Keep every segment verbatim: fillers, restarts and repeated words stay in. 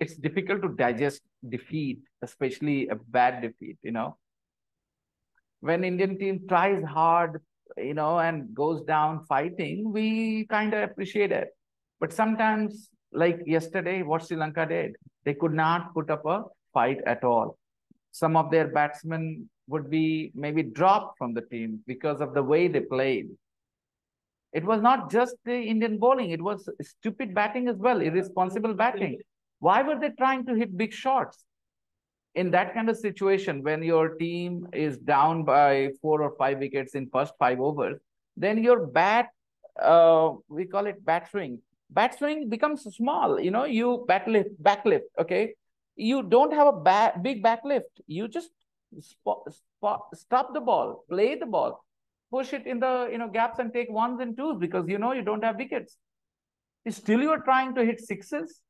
it's difficult to digest defeat, especially a bad defeat, you know. When Indian team tries hard, you know, and goes down fighting, we kind of appreciate it. But sometimes, like yesterday, what Sri Lanka did, they could not put up a fight at all. Some of their batsmen would be maybe dropped from the team because of the way they played. It was not just the Indian bowling. It was stupid batting as well, irresponsible batting. Why were they trying to hit big shots? In that kind of situation, when your team is down by four or five wickets in first five overs, then your bat, uh, we call it bat swing. Bat swing becomes small, you know, you backlift, backlift, okay? You don't have a ba big backlift. You just spot, spot, stop the ball, play the ball, push it in the, you know, gaps and take ones and twos because, you know, you don't have wickets. Still, you are trying to hit sixes.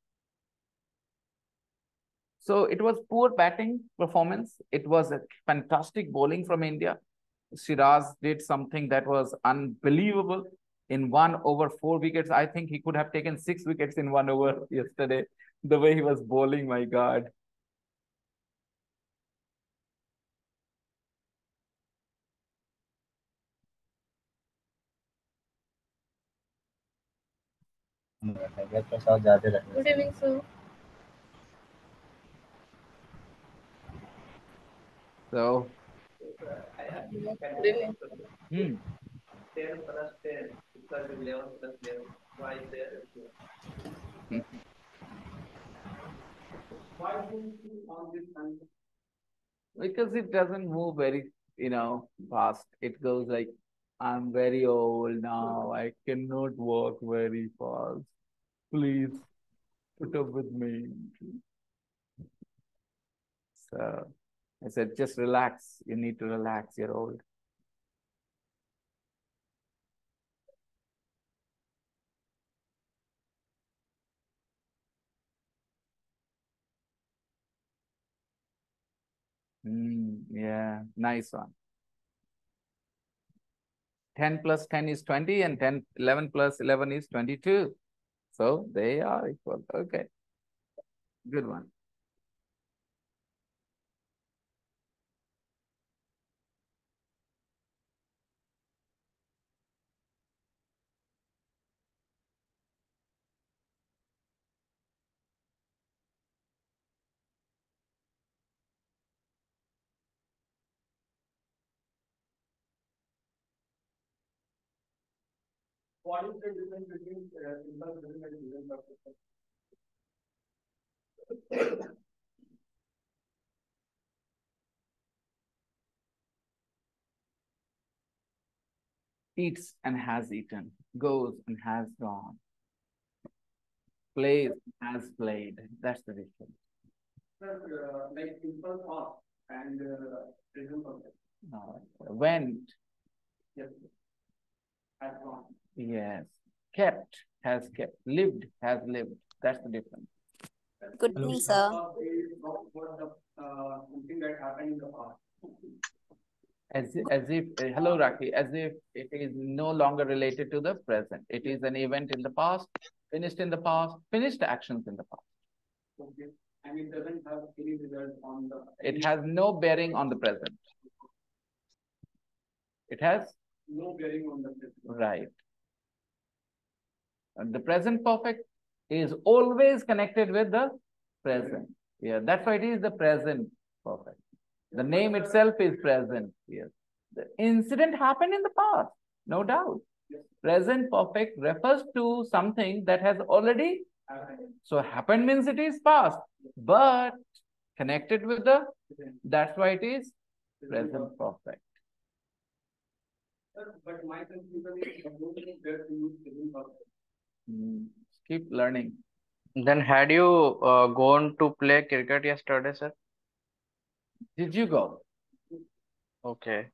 So it was poor batting performance. It was a fantastic bowling from India. Shiraz did something that was unbelievable. In one over four wickets, I think he could have taken six wickets in one over yesterday. The way he was bowling, my God. Good evening, sir. So, hmm. Because it doesn't move very, you know, fast. It goes like, I'm very old now. I cannot walk very fast. Please put up with me. So. I said, just relax. You need to relax. You're old. Mm, yeah, nice one. ten plus ten is twenty and ten, eleven plus eleven is twenty-two. So they are equal. Okay. Good one. What is the difference between simple drilling and drilling practice? Eats and has eaten, goes and has gone, plays and has played. That's the difference. Sir, uh, like simple off and drilling uh, practice. No, went. Yes. Has gone. Yes, kept has kept, lived has lived. That's the difference. Good evening, sir. As as if hello, Raki. As if it is no longer related to the present. It is an event in the past, finished in the past, finished actions in the past. Okay, and it doesn't have any result on the. It has no bearing on the present. It has no bearing on the present. Right. And the present perfect is always connected with the present. Yeah, that's why it is the present perfect. The name itself is present. Yes. The incident happened in the past, no doubt. Present perfect refers to something that has already happened. So happened means it is past, but connected with the, that's why it is present perfect. But my conclusion is I don't think there's a use present perfect. Keep learning. Then had you uh, gone to play cricket yesterday, sir? Did you go? Okay.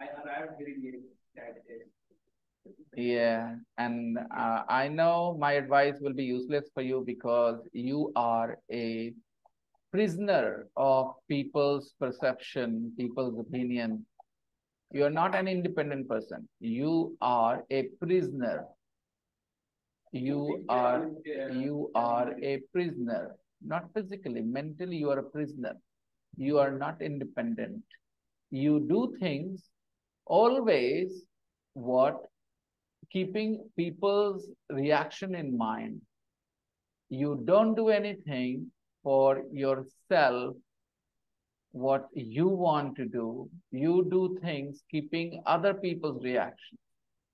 I arrived very late that day. Yeah, and uh, I know my advice will be useless for you because you are a prisoner of people's perception, people's opinion. You are not an independent person. You are a prisoner. You are you you are a prisoner. Not physically, mentally you are a prisoner. You are not independent. You do things always what? Keeping people's reaction in mind. You don't do anything for yourself what you want to do. You do things keeping other people's reaction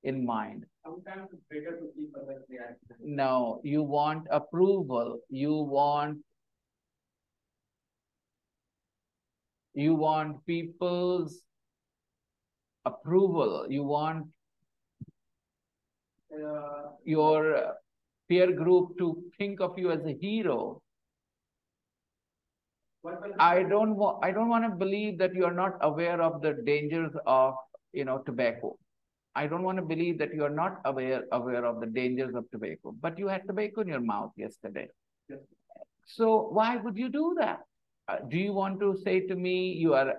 in mind. Sometimes it's better to keep other reaction. No, you want approval. You want you want people's approval. You want uh, your peer group to think of you as a hero. I don't want. I don't want to believe that you are not aware of the dangers of you know tobacco. I don't want to believe that you are not aware aware of the dangers of tobacco. But you had tobacco in your mouth yesterday. Yes. So why would you do that? Uh, do you want to say to me you are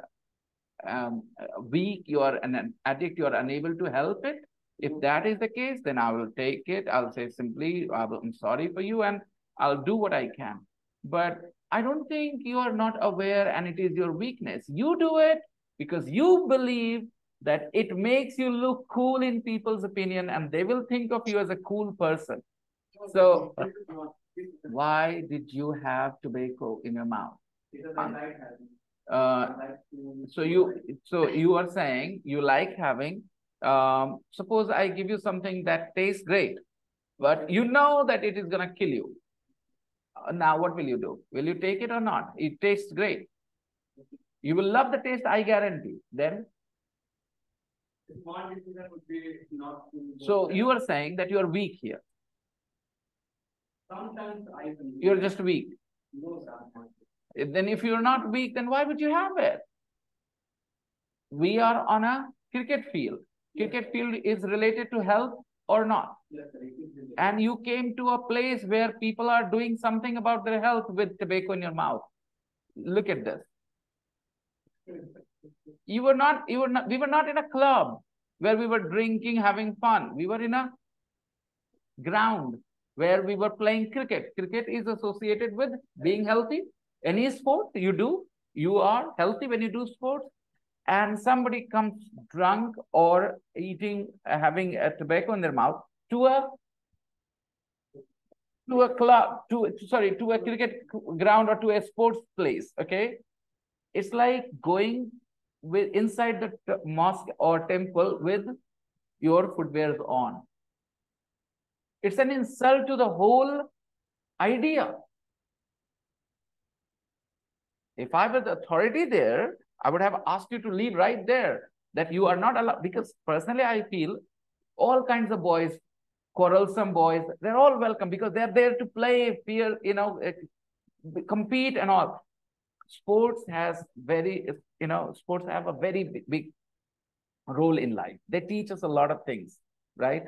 um, weak, you are an addict, you are unable to help it? If that is the case, then I will take it. I'll say simply, I will, I'm sorry for you, and I'll do what I can. But I don't think you are not aware and it is your weakness. You do it because you believe that it makes you look cool in people's opinion and they will think of you as a cool person. So why did you have tobacco in your mouth? Uh, so you so you are saying you like having, um, suppose I give you something that tastes great, but you know that it is going to kill you. Now, what will you do? Will you take it or not? It tastes great. You will love the taste, I guarantee. Then? So, you are saying that you are weak here. Sometimes I You're just weak. No, then if you're not weak, then why would you have it? We are on a cricket field. Cricket yes. field is related to health or not. Yes, and you came to a place where people are doing something about their health with tobacco in your mouth. Look at this. You were not, you were not, we were not in a club where we were drinking, having fun. We were in a ground where we were playing cricket. Cricket is associated with being healthy. Any sport you do, you are healthy when you do sports. And somebody comes drunk or eating, having a tobacco in their mouth to a to a club, to sorry, to a cricket ground or to a sports place. Okay, it's like going with inside the mosque or temple with your footwear on. It's an insult to the whole idea. If I were the authority there, I would have asked you to leave right there, that you are not allowed. Because personally, I feel all kinds of boys, quarrelsome boys, they're all welcome because they're there to play, feel, you know, compete and all. Sports has very, you know, sports have a very big, big role in life. They teach us a lot of things, right?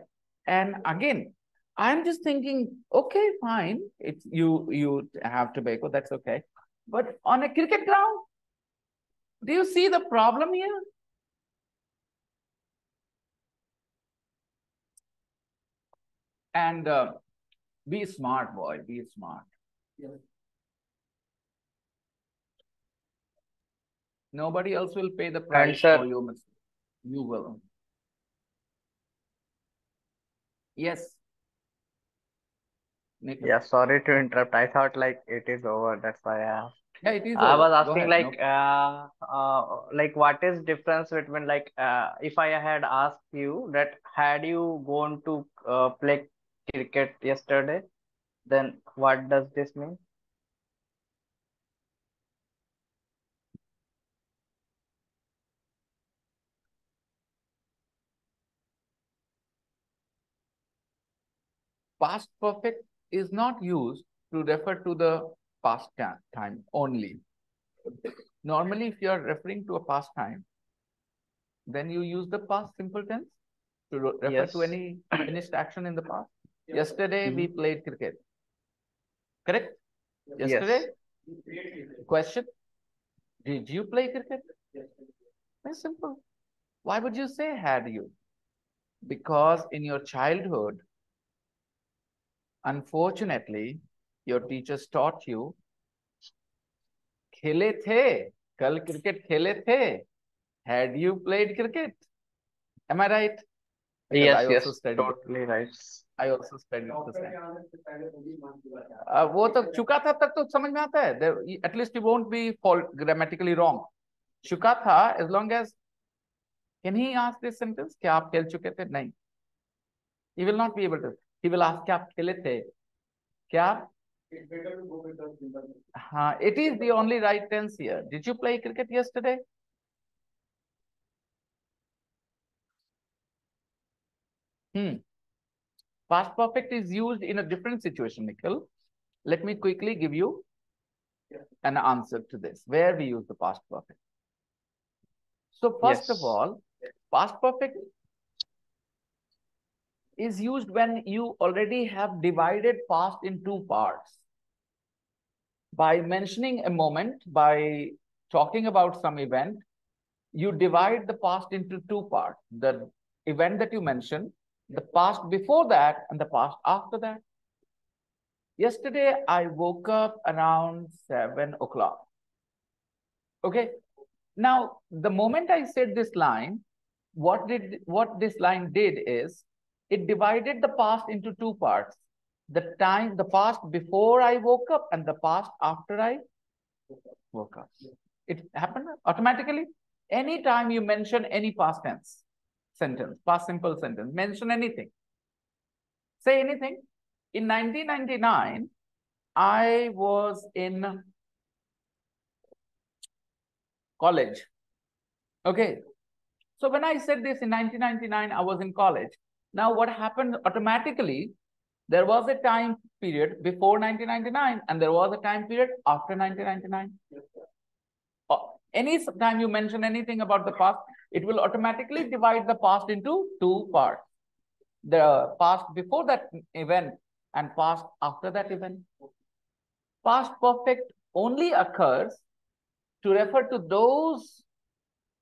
And again, I'm just thinking, okay, fine. It's you, you have tobacco, that's okay. But on a cricket ground, do you see the problem here? And uh, be smart, boy, be smart. Yeah. Nobody else will pay the price for your mistake. You will. Yes. Nikhil. Yeah, sorry to interrupt. I thought like it is over. That's why I asked. Yeah, it is. I was asking ahead, like, no. uh, uh, like what is difference between like, uh, if I had asked you that had you gone to uh, play cricket yesterday, then what does this mean? Past perfect is not used to refer to the past time only. Normally, if you are referring to a past time, then you use the past simple tense to refer yes. to any finished action in the past. Yes. Yesterday, mm-hmm. we played cricket. Correct? Yes. Yesterday? Yes. Question? Did you play cricket? Yes. Very simple. Why would you say had you? Because in your childhood, unfortunately, your teachers taught you. Khele the, kal cricket khele the. Had you played cricket? Am I right? Yes, yes, totally right. I also studied the same. At least you won't be grammatically wrong. Chuka tha, as long as, can he ask this sentence? Kya aap khel chuke the? Nahin. He will not be able to. He will ask, kya aap khele the? Kya? It's better to go with the simple. Haan, it is the only right tense here. Did you play cricket yesterday? Hmm. Past perfect is used in a different situation, Nikhil. Let me quickly give you yes. an answer to this, where we use the past perfect. So first yes. of all, past perfect is used when you already have divided past in two parts. By mentioning a moment, by talking about some event, you divide the past into two parts. The event that you mentioned, the past before that and the past after that. Yesterday, I woke up around seven o'clock. Okay. Now, the moment I said this line, what did what this line did is, it divided the past into two parts. The time, the past before I woke up and the past after I woke up. It happened automatically. Anytime you mention any past tense, sentence, past simple sentence, mention anything, say anything. In nineteen ninety-nine, I was in college. Okay. So when I said this in nineteen ninety-nine, I was in college. Now what happened automatically, there was a time period before nineteen ninety-nine and there was a time period after nineteen ninety-nine. Yes, oh, any time you mention anything about the past, it will automatically divide the past into two parts. The past before that event and past after that event. Past perfect only occurs to refer to those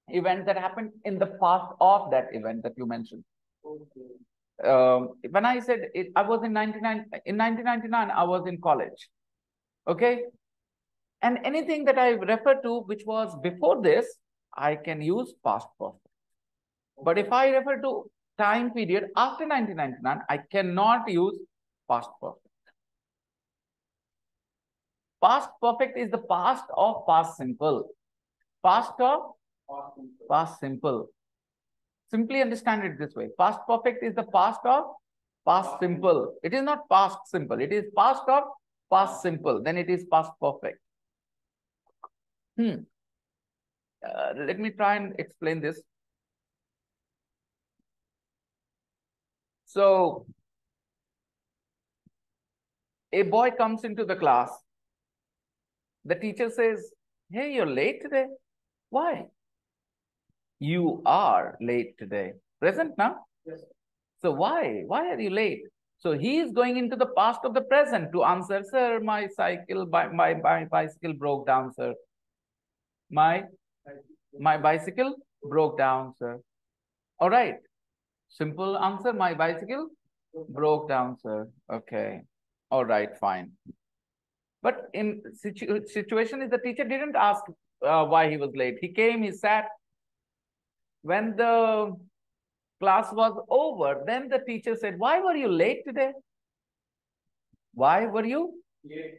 events that happened in the past of that event that you mentioned. Okay. Um, when I said it, I was in nineteen ninety-nine, I was in college. Okay. And anything that I refer to, which was before this, I can use past perfect. But if I refer to time period after nineteen ninety-nine, I cannot use past perfect. Past perfect is the past of past simple. Past of past simple. Past simple. Simply understand it this way. Past perfect is the past of past, past simple. simple. It is not past simple. It is past of past simple. Then it is past perfect. Hmm. Uh, let me try and explain this. So, a boy comes into the class. The teacher says, hey, you're late today. Why? You are late today. Present now? Yes. So, why? Why are you late? So, he is going into the past of the present to answer, sir, my cycle, my, my, my bicycle broke down, sir. My... My bicycle broke down, sir. All right. Simple answer. My bicycle broke down, sir. Okay. All right. Fine. But in situ situation is the teacher didn't ask uh, why he was late. He came, he sat. When the class was over, then the teacher said, why were you late today? Why were you? Late.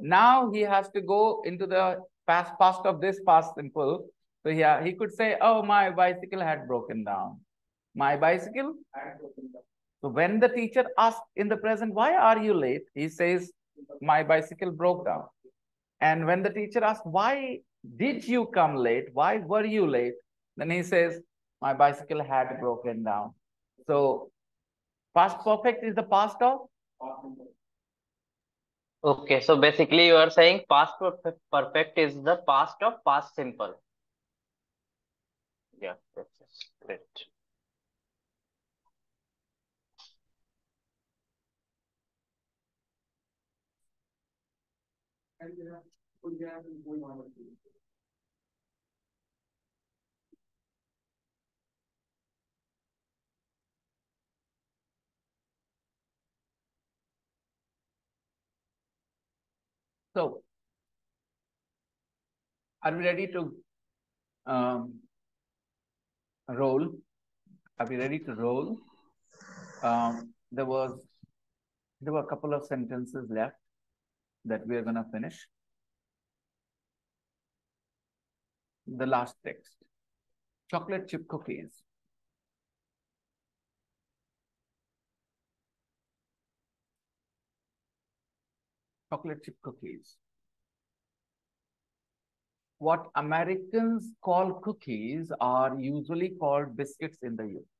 Now he has to go into the past past of this past simple. So yeah, he could say, oh, my bicycle had broken down. My bicycle had broken down. So when the teacher asks in the present, why are you late? He says, my bicycle broke down. And when the teacher asks, why did you come late? Why were you late? Then he says, my bicycle had broken down. So past perfect is the past of? Okay, so basically you are saying past perfect, perfect is the past of past simple. Yeah, that's great. So, are we ready to um, roll? Are we ready to roll? Um, there was there were a couple of sentences left that we are gonna finish. The last text, chocolate chip cookies. Chocolate chip cookies. What Americans call cookies are usually called biscuits in the U S.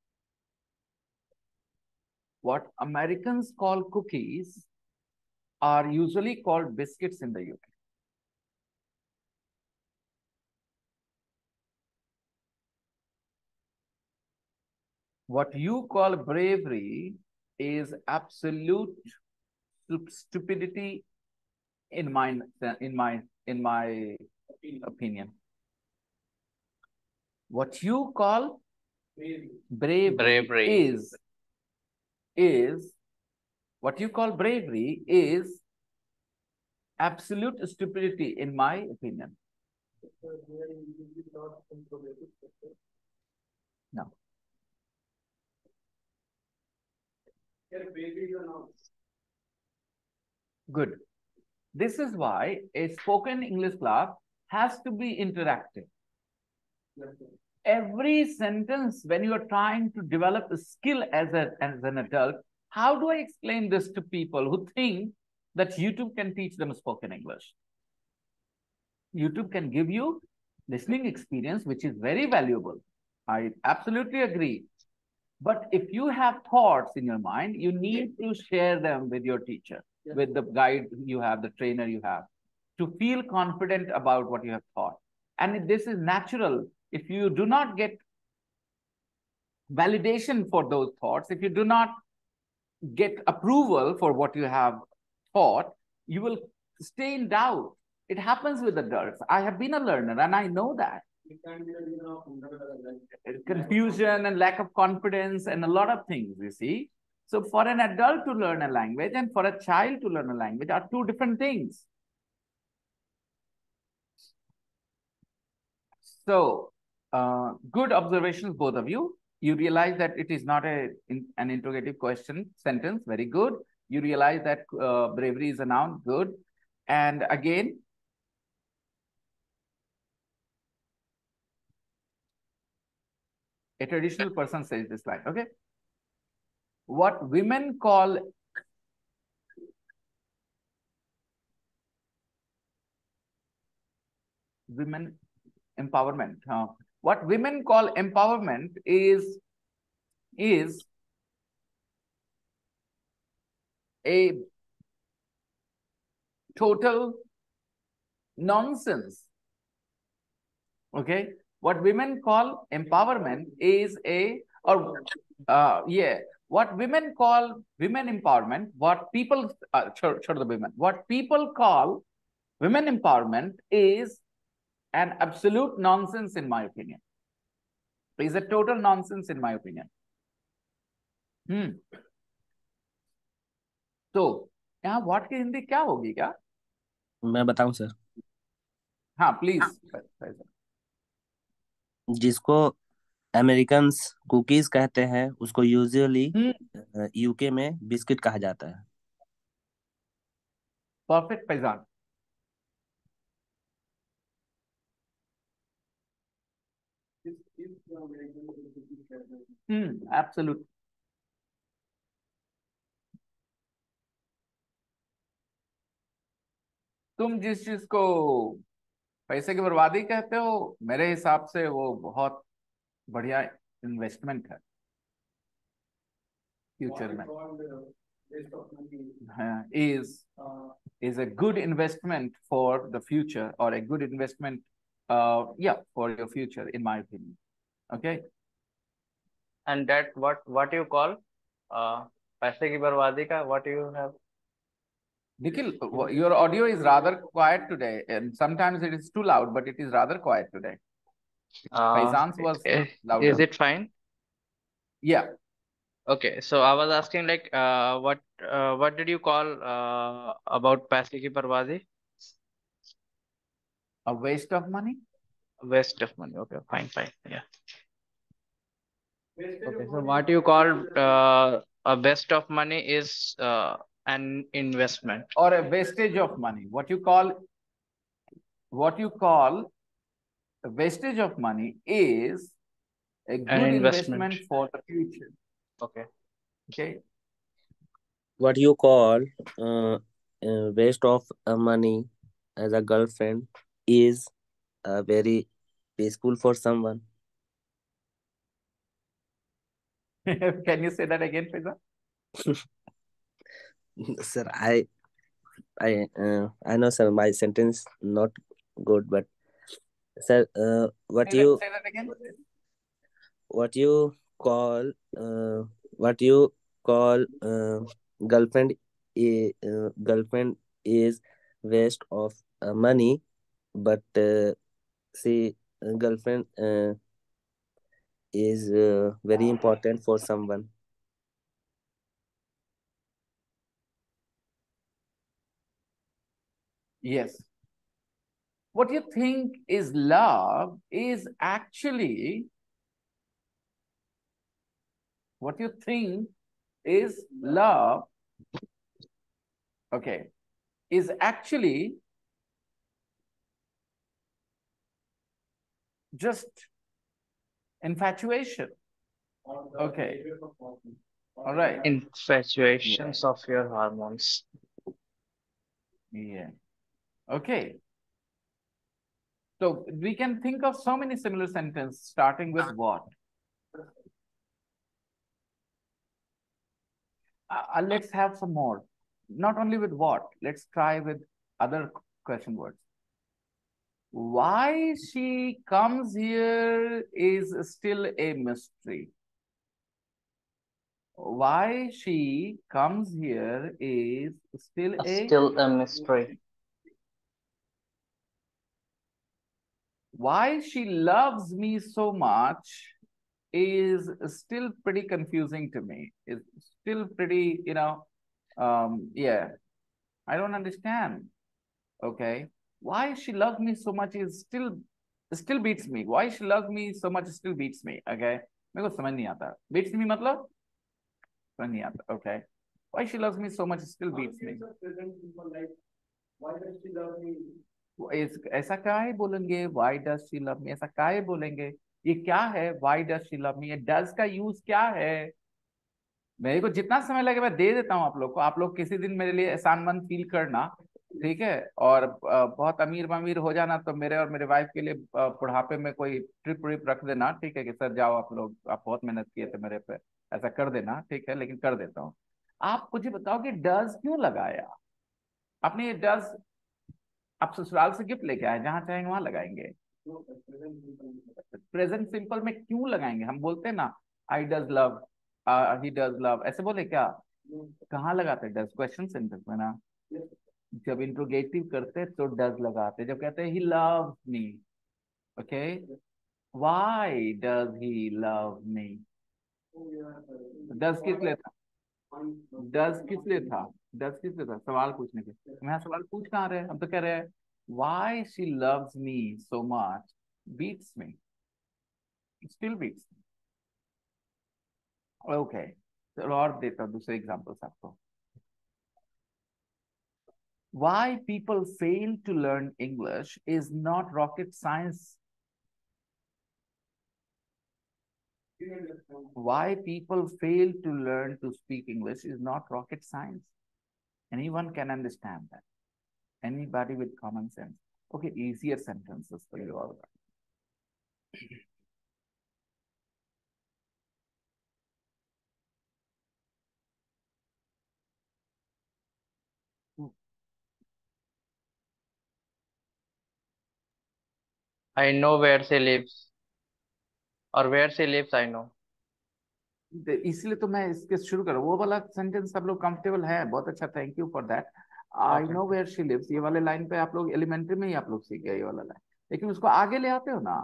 What Americans call cookies are usually called biscuits in the U K. What you call bravery is absolute stupidity in my in my in my opinion. What you call bravery, bravery is is what you call bravery is absolute stupidity in my opinion. No. Good. This is why a spoken English class has to be interactive. Every sentence, when you are trying to develop a skill as, a, as an adult, how do I explain this to people who think that YouTube can teach them spoken English? YouTube can give you listening experience, which is very valuable. I absolutely agree. But if you have thoughts in your mind, you need to share them with your teacher, yes, with the guide you have, the trainer you have, to feel confident about what you have thought. And this is natural. If you do not get validation for those thoughts, if you do not get approval for what you have thought, you will stay in doubt. It happens with adults. I have been a learner and I know that. Confusion and lack of confidence and a lot of things, you see. So for an adult to learn a language and for a child to learn a language are two different things. So uh, good observations, both of you. You realize that it is not a, in, an interrogative question sentence. Very good. You realize that uh, bravery is a noun. Good. And again, a traditional person says this line, okay? What women call women empowerment. Huh? What women call empowerment is, is a total nonsense, okay? What women call empowerment is a, or uh, yeah, what women call women empowerment, what people, uh, sure, sure the women, what people call women empowerment is an absolute nonsense in my opinion. Is a total nonsense in my opinion. Hmm. So, yeah, what in Hindi kya hogi kya? मैं बताऊं sir. हाँ, please. Ah. जिसको Americans cookies कहते हैं उसको usually UK में biscuit कहा जाता है. परफेक्ट फैजान. Hmm absolute. तुम जिस चीज को पैसे की बर्बादी कहते हो, मेरे हिसाब से वो बहुत बढ़िया इन्वेस्टमेंट है फ्यूचर में. Is is a good investment for the future और अ गुड इन्वेस्टमेंट या for your future in my opinion. Okay and that what what you call पैसे की बर्बादी का what you have. Nikhil, your audio is rather quiet today, and sometimes it is too loud, but it is rather quiet today. Uh, Faizan's was is, louder. Is it fine? Yeah. Okay, so I was asking, like, uh, what, uh, what did you call uh, about paise ki barbaadi? A waste of money? Waste of money. Okay, fine, fine. Yeah. Okay, so what you call uh, a waste of money is uh, an investment. Or a wastage of money. What you call, what you call a wastage of money is a good an investment. investment for the future. Okay. Okay. What you call uh, a waste of uh, money as a girlfriend is uh, very peaceful for someone. Can you say that again, Faizan? Sir, I, I, uh, I know, sir. My sentence not good, but sir, uh, what say you that, say that again? What you call uh, what you call uh, girlfriend is uh, girlfriend is waste of uh, money, but uh, see, girlfriend uh, is uh, very important for someone. Yes. What you think is love is actually what you think is love, okay, is actually just infatuation. Okay. All right. Infatuations yeah. of your hormones. Yeah. Okay. So we can think of so many similar sentences starting with what? Uh, let's have some more. Not only with what, let's try with other question words. Why she comes here is still a mystery. Why she comes here is still a... Still a mystery. Why she loves me so much is still pretty confusing to me. It's still pretty, you know, um, yeah, I don't understand. Okay. Why she loves me so much is still, still beats me. Why she loves me so much still beats me. Okay. Beats me, okay. Why she loves me so much still beats me. Why does she love me? Why does she love me? Why does she love me? Does का use क्या है? मेरे को जितना समय लगे मैं दे देता हूँ आप लोग को. आप लोग किसी दिन मेरे लिए एहसानमंद फील करना, ठीक है? और बहुत अमीर अमीर हो जाना तो मेरे और मेरे वाइफ के लिए बुढ़ापे में कोई ट्रिप ट्रिप रख देना, ठीक है? कि सर जाओ आप लोग, आप बहुत मेहनत किए थे मेरे पे, ऐसा कर देना, ठीक है? लेकिन कर देता हूँ. आप मुझे बताओ कि डज क्यों लगाया आपने? ये डज आप ससुराल से गिफ्ट लेके आए, जहां चाहेंगे वहां लगाएंगे. प्रेजेंट सिंपल में क्यों लगाएंगे? हम बोलते हैं ना I does love, he does love, ऐसे बोले क्या? कहाँ लगाते डज? क्वेश्चन सेंटेंस में ना जब इंट्रोगेटिव करते तो डज लगाते. जब कहते हैं he loves me, okay, why does he love me? Does किस लिए था? डज किस लिए था? डज किस लिए था? सवाल पूछने के. मैं सवाल पूछ कहाँ रहे? हम तो कह रहे हैं why she loves me so much beats me. It still beats me. Okay. So, और देता हूँ दूसरे examples आपको. Why people fail to learn English is not rocket science. Why people fail to learn to speak English is not rocket science. Anyone can understand that. Anybody with common sense. Okay, easier sentences for you all. I know where she lives. Or where she lives, I know. इसलिए तो मैं इसके शुरू कर रहा हूँ. वो वाला सेंटेंस सब लोग कंफर्टेबल है, बहुत अच्छा. Thank you for that. I know where she lives. ये वाले लाइन पे आप लोग एलिमेंट्री में ही आप लोग सीख गए ये वाला लाइन, लेकिन उसको आगे ले आते हो ना.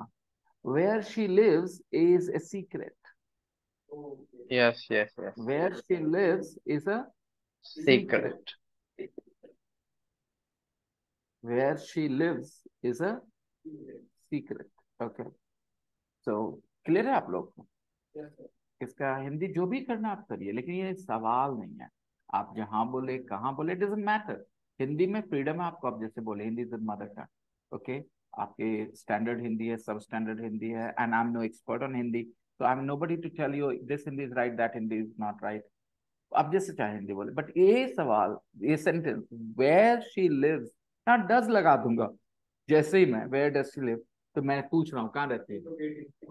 Where she lives is a secret. Yes, yes, yes. Where she lives is a secret. Where she lives is a secret. Okay so clear है आप लोग को? yes, इसका हिंदी जो भी करना आप करिए, लेकिन ये सवाल नहीं है. आप जहाँ बोले कहाँ बोले डजंट मैटर. हिंदी में फ्रीडम है आपको, आप जैसे बोले Hindi is mother tongue. Okay आपके स्टैंडर्ड हिंदी है, सब स्टैंडर्ड हिंदी है, and I am no expert on Hindi, so I am nobody to tell you this Hindi is right, that Hindi is not right. आप जैसे चाहे हिंदी बोले, बट ये सवाल, ये सेंटेंस वेयर शी लिव्स, ना डज लगा दूंगा जैसे ही मैं वेयर डज शी लिव, तो मैं पूछ रहा हूँ कहाँ रहती है,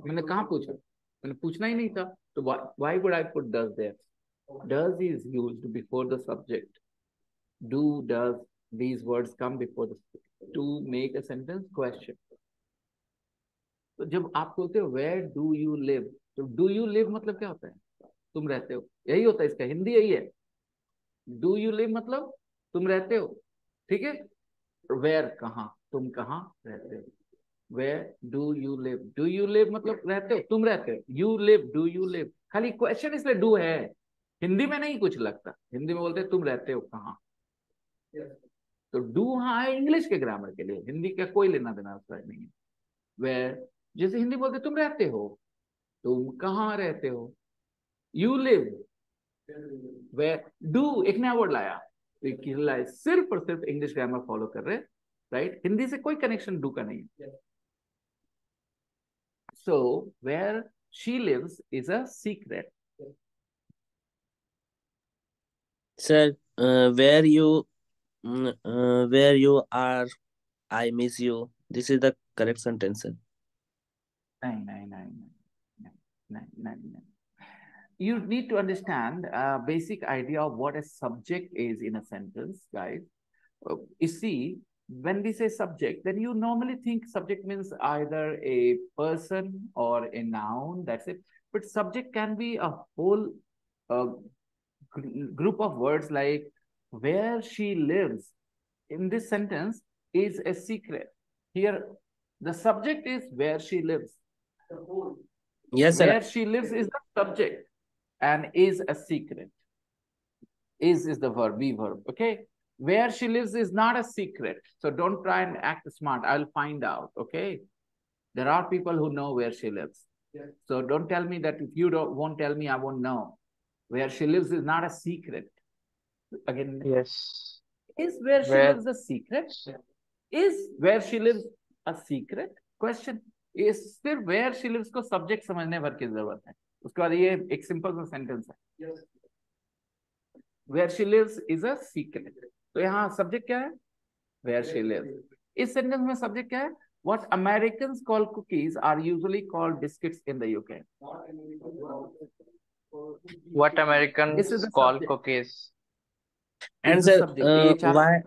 मैंने कहाँ पूछा, मैंने पूछना ही नहीं था. तो why would I put does there? Does is used before the subject. Do, does, these words come before the subject to make a sentence question. तो जब आप बोलते हो वेयर डू यू लिव, तो डू यू लिव मतलब क्या होता है? तुम रहते हो, यही होता है इसका हिंदी, यही है. डू यू लिव मतलब तुम रहते हो, ठीक है. वेयर कहाँ, तुम कहाँ रहते हो. Where do you live, do you live मतलब रहते हो, तुम रहते हो. You live, do you live, खाली क्वेश्चन इसलिए डू है. हिंदी में नहीं कुछ लगता, हिंदी में बोलते हैं तुम रहते हो कहाँ. yes. तो डू हाँ है इंग्लिश के ग्रामर के लिए, हिंदी का कोई लेना देना उसका नहीं है. वेयर जैसे हिंदी बोलते तुम रहते हो, तुम कहाँ रहते हो. You live where do, एक नया वर्ड लाया, लाया सिर्फ और सिर्फ इंग्लिश ग्रामर फॉलो कर रहे, राइट right? हिंदी से कोई कनेक्शन डू का नहीं. So where she lives is a secret. Sir where you where you are I miss you, this is the correct sentence. नहीं नहीं नहीं नहीं नहीं You need to understand uh, basic idea of what a subject is in a sentence, guys. You see, when we say subject, then you normally think subject means either a person or a noun. That's it. But subject can be a whole uh, gr group of words like where she lives. In this sentence is a secret. Here, the subject is where she lives. Yes, sir. Where she lives is the subject. And is a secret. Is is the verb, be verb, okay? Where she lives is not a secret. So don't try and act smart. I'll find out, okay? There are people who know where she lives. Yes. So don't tell me that if you don't won't tell me, I won't know. Where she lives is not a secret. Again, yes. Is where she where... lives a secret? Is where she lives a secret? Question. Is still where she lives ko subject samajhne bhar ki zarurat hai. उसके बाद ये एक simple सा sentence है. Where she lives is a secret. तो यहाँ subject क्या है? Where she lives. इस सेंटेंस में सब्जेक्ट क्या है? What Americans call cookies are usually called biscuits in the UK. What Americans call cookies. And sir why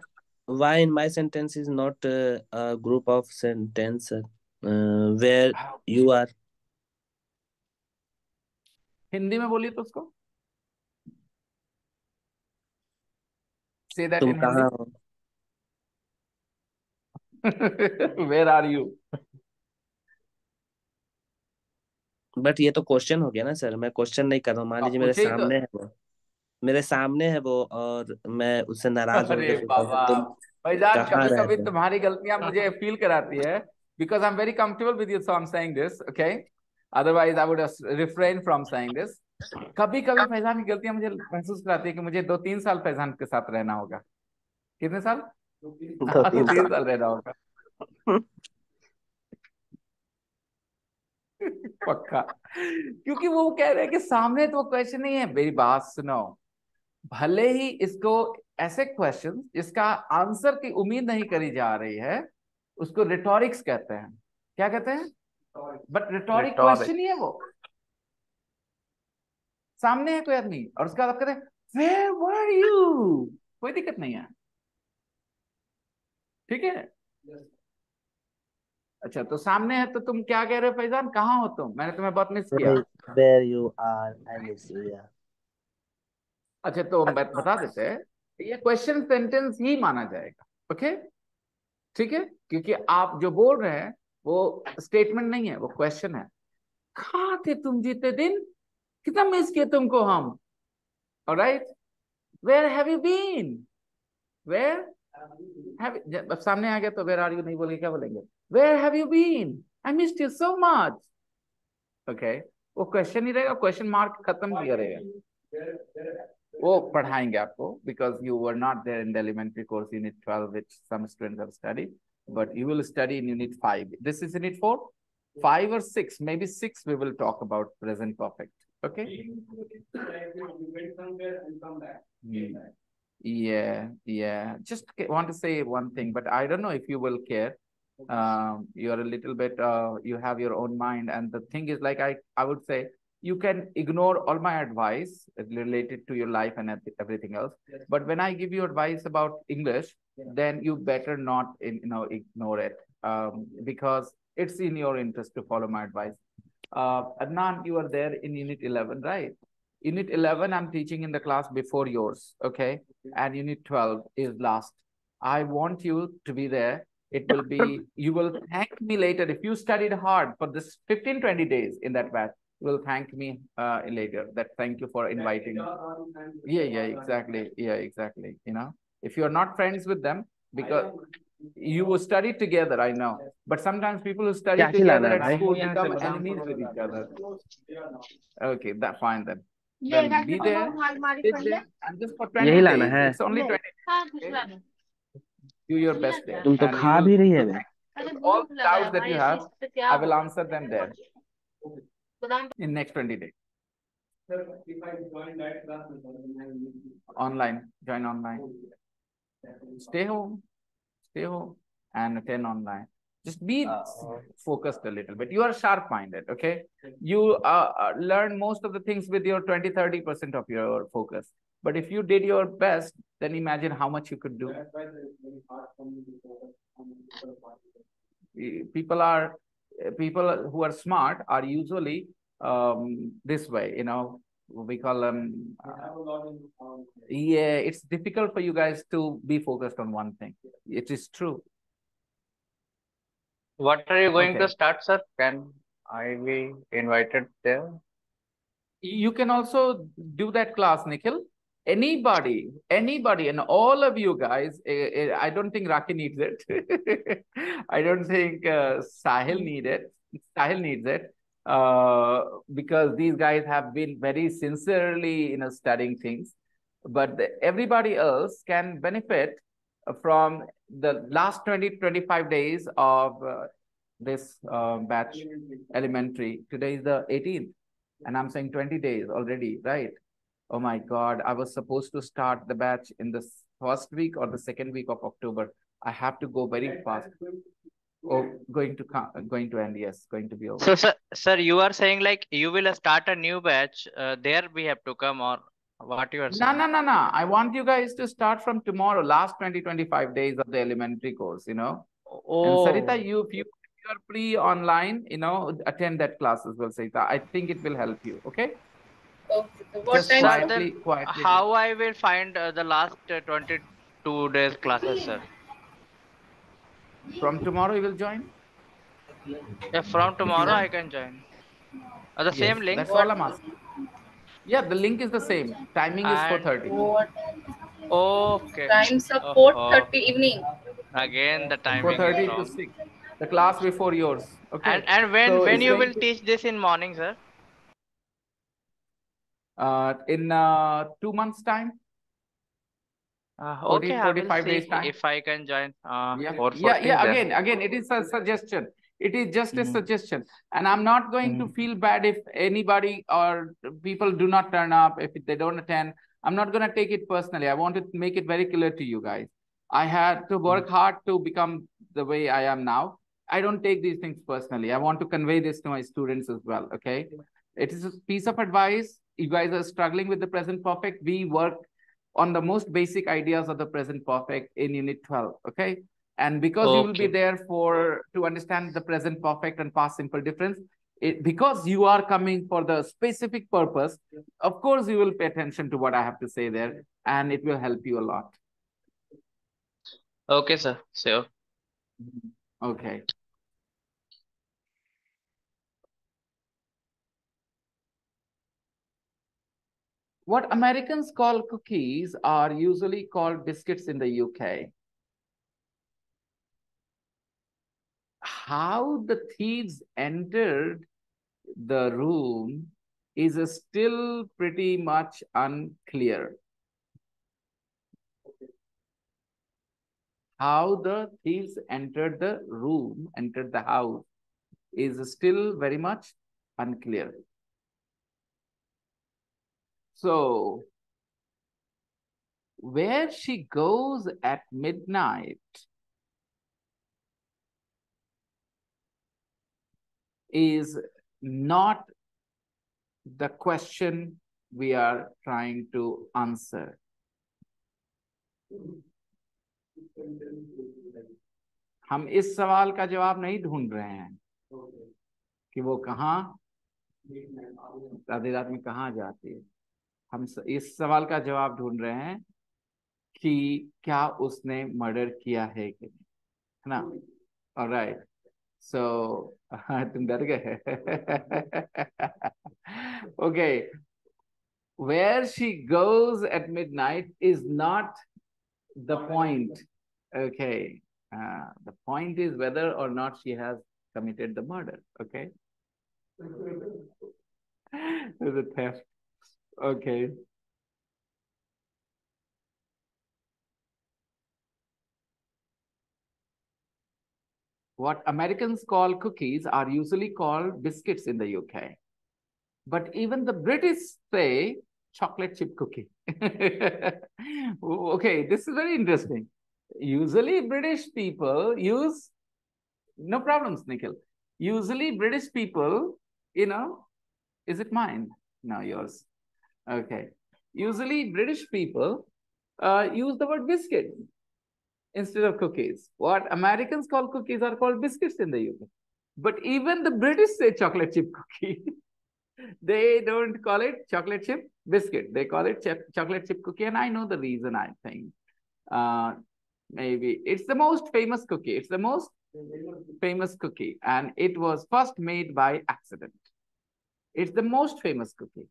why in my sentence is not a group of sentence where you are. Hindi में बोलिए तो उसको Say that तुम कहाँ हो. Where are you? But ये तो question हो गया ना सर, मैं क्वेश्चन नहीं कर रहा हूँ. मान लीजिए मेरे सामने तो... है वो, मेरे सामने है वो, और मैं उससे नाराज हो गया. भाईजान कभी कभी तुम्हारी गलतियां मुझे फील कराती है, because I am very comfortable with you, so I am saying this, okay. Otherwise, I would refrain from saying this. कभी कभी फैजान की गलतियां मुझे महसूस कराती है कि मुझे दो तीन साल फैजान के साथ रहना होगा. कितने साल? दो तीन, दो तीन, तीन साल रहना होगा. पक्का, क्योंकि वो कह रहे हैं कि सामने तो क्वेश्चन नहीं है. मेरी बात सुनो, भले ही इसको ऐसे क्वेश्चन जिसका आंसर की उम्मीद नहीं करी जा रही है, उसको रिटोरिक्स कहते हैं. क्या कहते हैं? बट रिटोरिक क्वेश्चन ही है वो. सामने है कोई आदमी और उसका आप कहते हैं वेयर वर यू, कोई दिक्कत नहीं है, ठीक है. yes. अच्छा, तो सामने है तो तुम क्या कह रहे हो फैजान, कहाँ हो तुम? मैंने तुम्हें बहुत मिस किया. Where you are I miss you. अच्छा, तो हम बता देते हैं ये क्वेश्चन सेंटेंस ही माना जाएगा, ओके, ठीक है, क्योंकि आप जो बोल रहे हैं वो स्टेटमेंट नहीं है, वो क्वेश्चन है. कहाँ थे तुम जीते दिन, कितना मिस किए तुमको हम, alright. Where have you been, where Have, जब सामने आ गया तो where are you नहीं बोलेंगे, क्या बोलेंगे? Where have you been? I missed you so much. Okay, वो question ही रहेगा, question mark खत्म किया रहेगा. वो पढ़ाएंगे आपको because you were not there in the elementary course unit twelve which some students have studied, but you will study in unit five. This is unit four, five or six, maybe six. We will talk about present perfect. Okay. Yeah, yeah. Just want to say one thing, but I don't know if you will care. Okay. Um, you're a little bit, uh, you have your own mind. And the thing is, like I, I would say, you can ignore all my advice related to your life and everything else. Yes. But when I give you advice about English, yeah, then you better not, you know, ignore it, um, because it's in your interest to follow my advice. Uh, Adnan, you are there in unit eleven, right? Unit eleven, I'm teaching in the class before yours, okay? And unit twelve is last. I want you to be there. It will be, you will thank me later. If you studied hard for this fifteen, twenty days in that batch, you will thank me uh, later. That thank you for inviting. Yeah, yeah, exactly. Yeah, exactly. You know, if you're not friends with them, because you will study together, I know. But sometimes people who study together at school become enemies with each other. Okay, that fine then. Then be there, there, and just for twenty days, it's only twenty days. Okay? Do your best there. You, all doubts that you have, I will answer them there in next twenty days. Sir, if I join that class, online, join online. Stay home, stay home, and attend online. Just be uh, focused a little bit. You are sharp-minded, okay? You uh, learn most of the things with your twenty, thirty percent of your focus. But if you did your best, then imagine how much you could do. People are, people who are smart are usually um, this way, you know, we call them. Uh, yeah, it's difficult for you guys to be focused on one thing. It is true. What are you going okay. to start, sir? Can I be invited there? You can also do that class, Nikhil. Anybody, anybody, and all of you guys, I don't think Raki needs it. I don't think uh, Sahil needs it. Sahil needs it uh, because these guys have been very sincerely, you know, studying things. But the, everybody else can benefit from the last twenty, twenty-five days of uh, this uh, batch elementary. elementary. Today is the eighteenth, and I'm saying twenty days already, right? Oh my God, I was supposed to start the batch in the first week or the second week of October. I have to go very fast. Oh, going to come, going to end, yes, going to be over. So, sir, sir you are saying like you will start a new batch, uh, there we have to come or... What you are saying? No, no, no, no. I want you guys to start from tomorrow, last twenty, twenty-five days of the elementary course, you know. Oh. And Sarita, you, if you are free online, you know, attend that class as well, Sarita. I think it will help you, okay? Okay. What time? Quietly, quietly. How I will find uh, the last uh, twenty-two days classes, sir? From tomorrow you will join? Yeah, from tomorrow I can join. Uh, the yes, same link? That's all I'm asking. Yeah, the link is the same. Timing is four thirty. What? Okay. Times of four thirty oh, oh. evening. Again, the timing. four thirty to six. The class before yours. Okay. And and when so when you will to... teach this in morning, sir? Uh, in uh, two months time. Uh, okay. forty, forty-five days time. If I can join. Uh, yeah. yeah. Yeah. Then. Again, again, it is a suggestion. It is just a mm. suggestion, and I'm not going mm. to feel bad if anybody or people do not turn up, if they don't attend. I'm not going to take it personally. I want to make it very clear to you guys. I had to work mm. hard to become the way I am now. I don't take these things personally. I want to convey this to my students as well, okay? It is a piece of advice. You guys are struggling with the present perfect. We work on the most basic ideas of the present perfect in Unit twelve, okay? And because okay. you will be there for to understand the present perfect and past simple difference, it, because you are coming for the specific purpose, of course, you will pay attention to what I have to say there, and it will help you a lot. Okay, sir. Sure. Okay. What Americans call cookies are usually called biscuits in the U K. how the thieves entered the room is uh, still pretty much unclear. How the thieves entered the room, entered the house, is still very much unclear. So, where she goes at midnight is not the question we are trying to answer. हम इस सवाल का जवाब नहीं ढूंढ रहे हैं कि वो कहाँ आधी रात में कहाँ जाती है. हम इस सवाल का जवाब ढूंढ रहे हैं कि क्या उसने मर्डर किया है कि नहीं, है ना. ऑलराइट, सो तुम डर गए. Okay, where she goes at midnight is not the point. Okay, uh, the point is whether or not she has committed the murder. Okay, the theft. Okay, what Americans call cookies are usually called biscuits in the U K, but even the British say chocolate chip cookie. Okay, this is very interesting. Usually British people use, no problems, Nikhil. Usually British people, you know, is it mine? No, yours. Okay. Usually British people uh, use the word biscuit instead of cookies. What Americans call cookies are called biscuits in the U K. But even the British say chocolate chip cookie. They don't call it chocolate chip biscuit. They call it chip, chocolate chip cookie. And I know the reason, I think. Uh, maybe it's the most famous cookie. It's the most famous cookie. And it was first made by accident. It's the most famous cookie.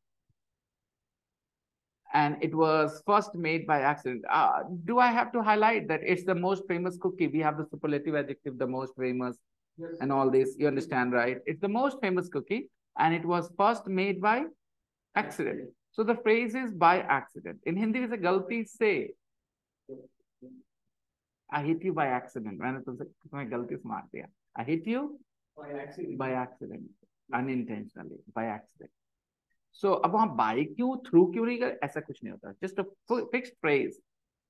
And it was first made by accident. Uh, do I have to highlight that it's the most famous cookie? We have the superlative adjective, the most famous, yes, and all this. You understand, right? It's the most famous cookie. And it was first made by accident. So the phrase is by accident. In Hindi, it's a galti se. I hit you by accident. I hit you by accident. By accident. Unintentionally. By accident. So by kyun, through kyun nahi, aisa kuch nahi hota. Just a fixed phrase.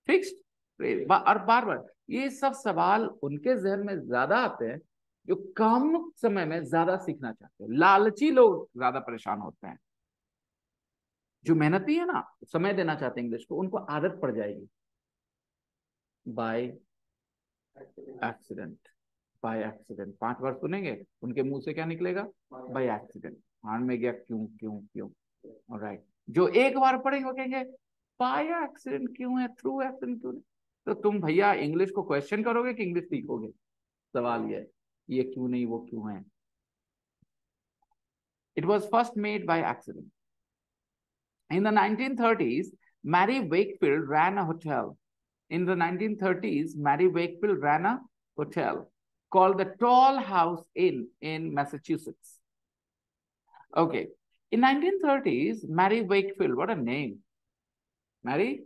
Fixed phrase. Aur baar baar. Ye sab sawal unke zehn mein zyada aate hain जो कम समय में ज्यादा सीखना चाहते हैं. लालची लोग ज्यादा परेशान होते हैं. जो मेहनती है ना, समय देना चाहते हैं इंग्लिश को, उनको आदत पड़ जाएगी. बाय एक्सीडेंट, बाय एक्सीडेंट पांच बार सुनेंगे, उनके मुंह से क्या निकलेगा? By accident. हाथ में गया क्यों क्यों क्यों. ऑलराइट, जो एक बार पढ़ेंगे वो कहेंगे बाय एक्सीडेंट क्यों है, थ्रू एक्सीडेंट क्यों है. तो तुम भैया इंग्लिश को क्वेश्चन करोगे कि इंग्लिश सीखोगे? सवाल यह है, ये क्यों नहीं वो क्यों है. It was first made by accident. In the nineteen thirties, Mary Wakefield ran a hotel. In the nineteen thirties, Mary Wakefield ran a hotel called the Toll House Inn in Massachusetts. Okay. In nineteen thirties, Mary Wakefield, what a name. Mary?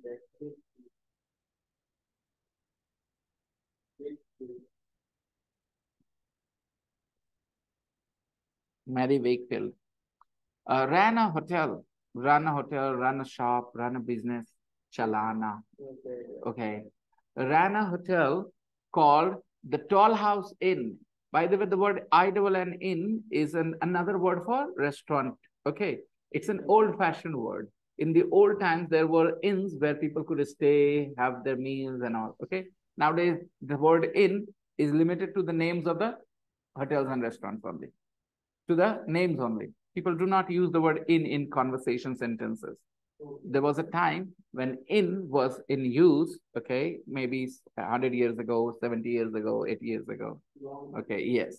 Mary Wakefield uh, ran a hotel, ran a hotel, ran a shop, ran a business, chalana. Okay. Okay. Ran a hotel called the Toll House Inn. By the way, the word I double N inn is an, another word for restaurant. Okay. It's an old fashioned word. In the old times, there were inns where people could stay, have their meals and all. Okay. Nowadays, the word inn is limited to the names of the hotels and restaurants only. To the names only. People do not use the word in in conversation sentences. There was a time when in was in use, okay, maybe one hundred years ago, seventy years ago, eighty years ago. Okay, yes.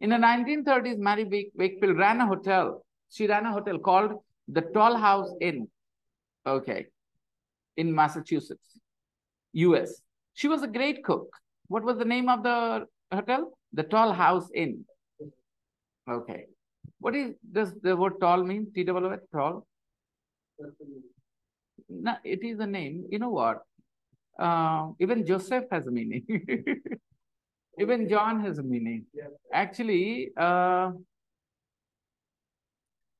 In the nineteen thirties, Mary Wakefield ran a hotel. She ran a hotel called the Toll House Inn, okay, in Massachusetts, U S. She was a great cook. What was the name of the hotel? The Toll House Inn. Okay. What is, does the word toll mean? T W L, toll? No, it is a name. You know what? Uh, even Joseph has a meaning. Even John has a meaning. Actually, uh,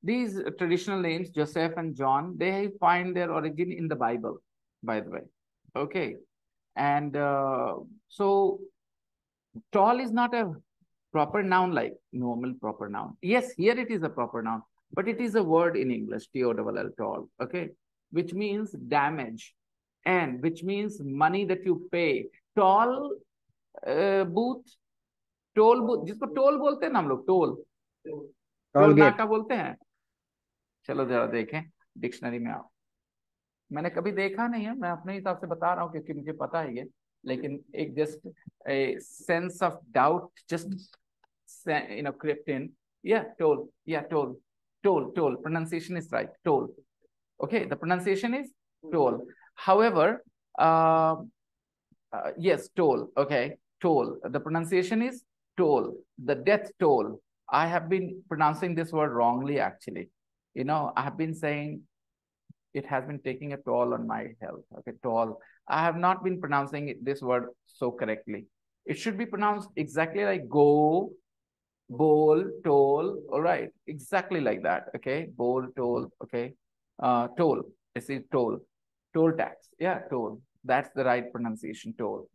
these traditional names, Joseph and John, they find their origin in the Bible, by the way. Okay. And uh, so, toll is not a proper noun like normal proper noun. Yes, here it is a proper noun, but it is a word in English, T O L L, toll, okay, which means damage and which means money that you pay. Toll uh, booth, toll booth, jisko toll bolte hain hum log, toll. Toll naka bolte hain. Chalo jara dekhen dictionary mein aao. मैंने कभी देखा नहीं है, मैं अपने हिसाब से बता रहा हूँ क्योंकि मुझे पता है ये, लेकिन एक just a sense of doubt just you know crept in, या टोल, या toll, toll, toll, pronunciation is right, toll, okay, the pronunciation is toll, however, yes toll, okay, toll, the pronunciation is toll, the death toll, I have been pronouncing this word wrongly actually, you know, I have been saying it has been taking a toll on my health. Okay, toll. I have not been pronouncing it, this word so correctly. It should be pronounced exactly like go, bowl, toll. All right, exactly like that. Okay, bowl, toll. Okay, uh, toll. I see toll, toll tax. Yeah, toll. That's the right pronunciation. Toll.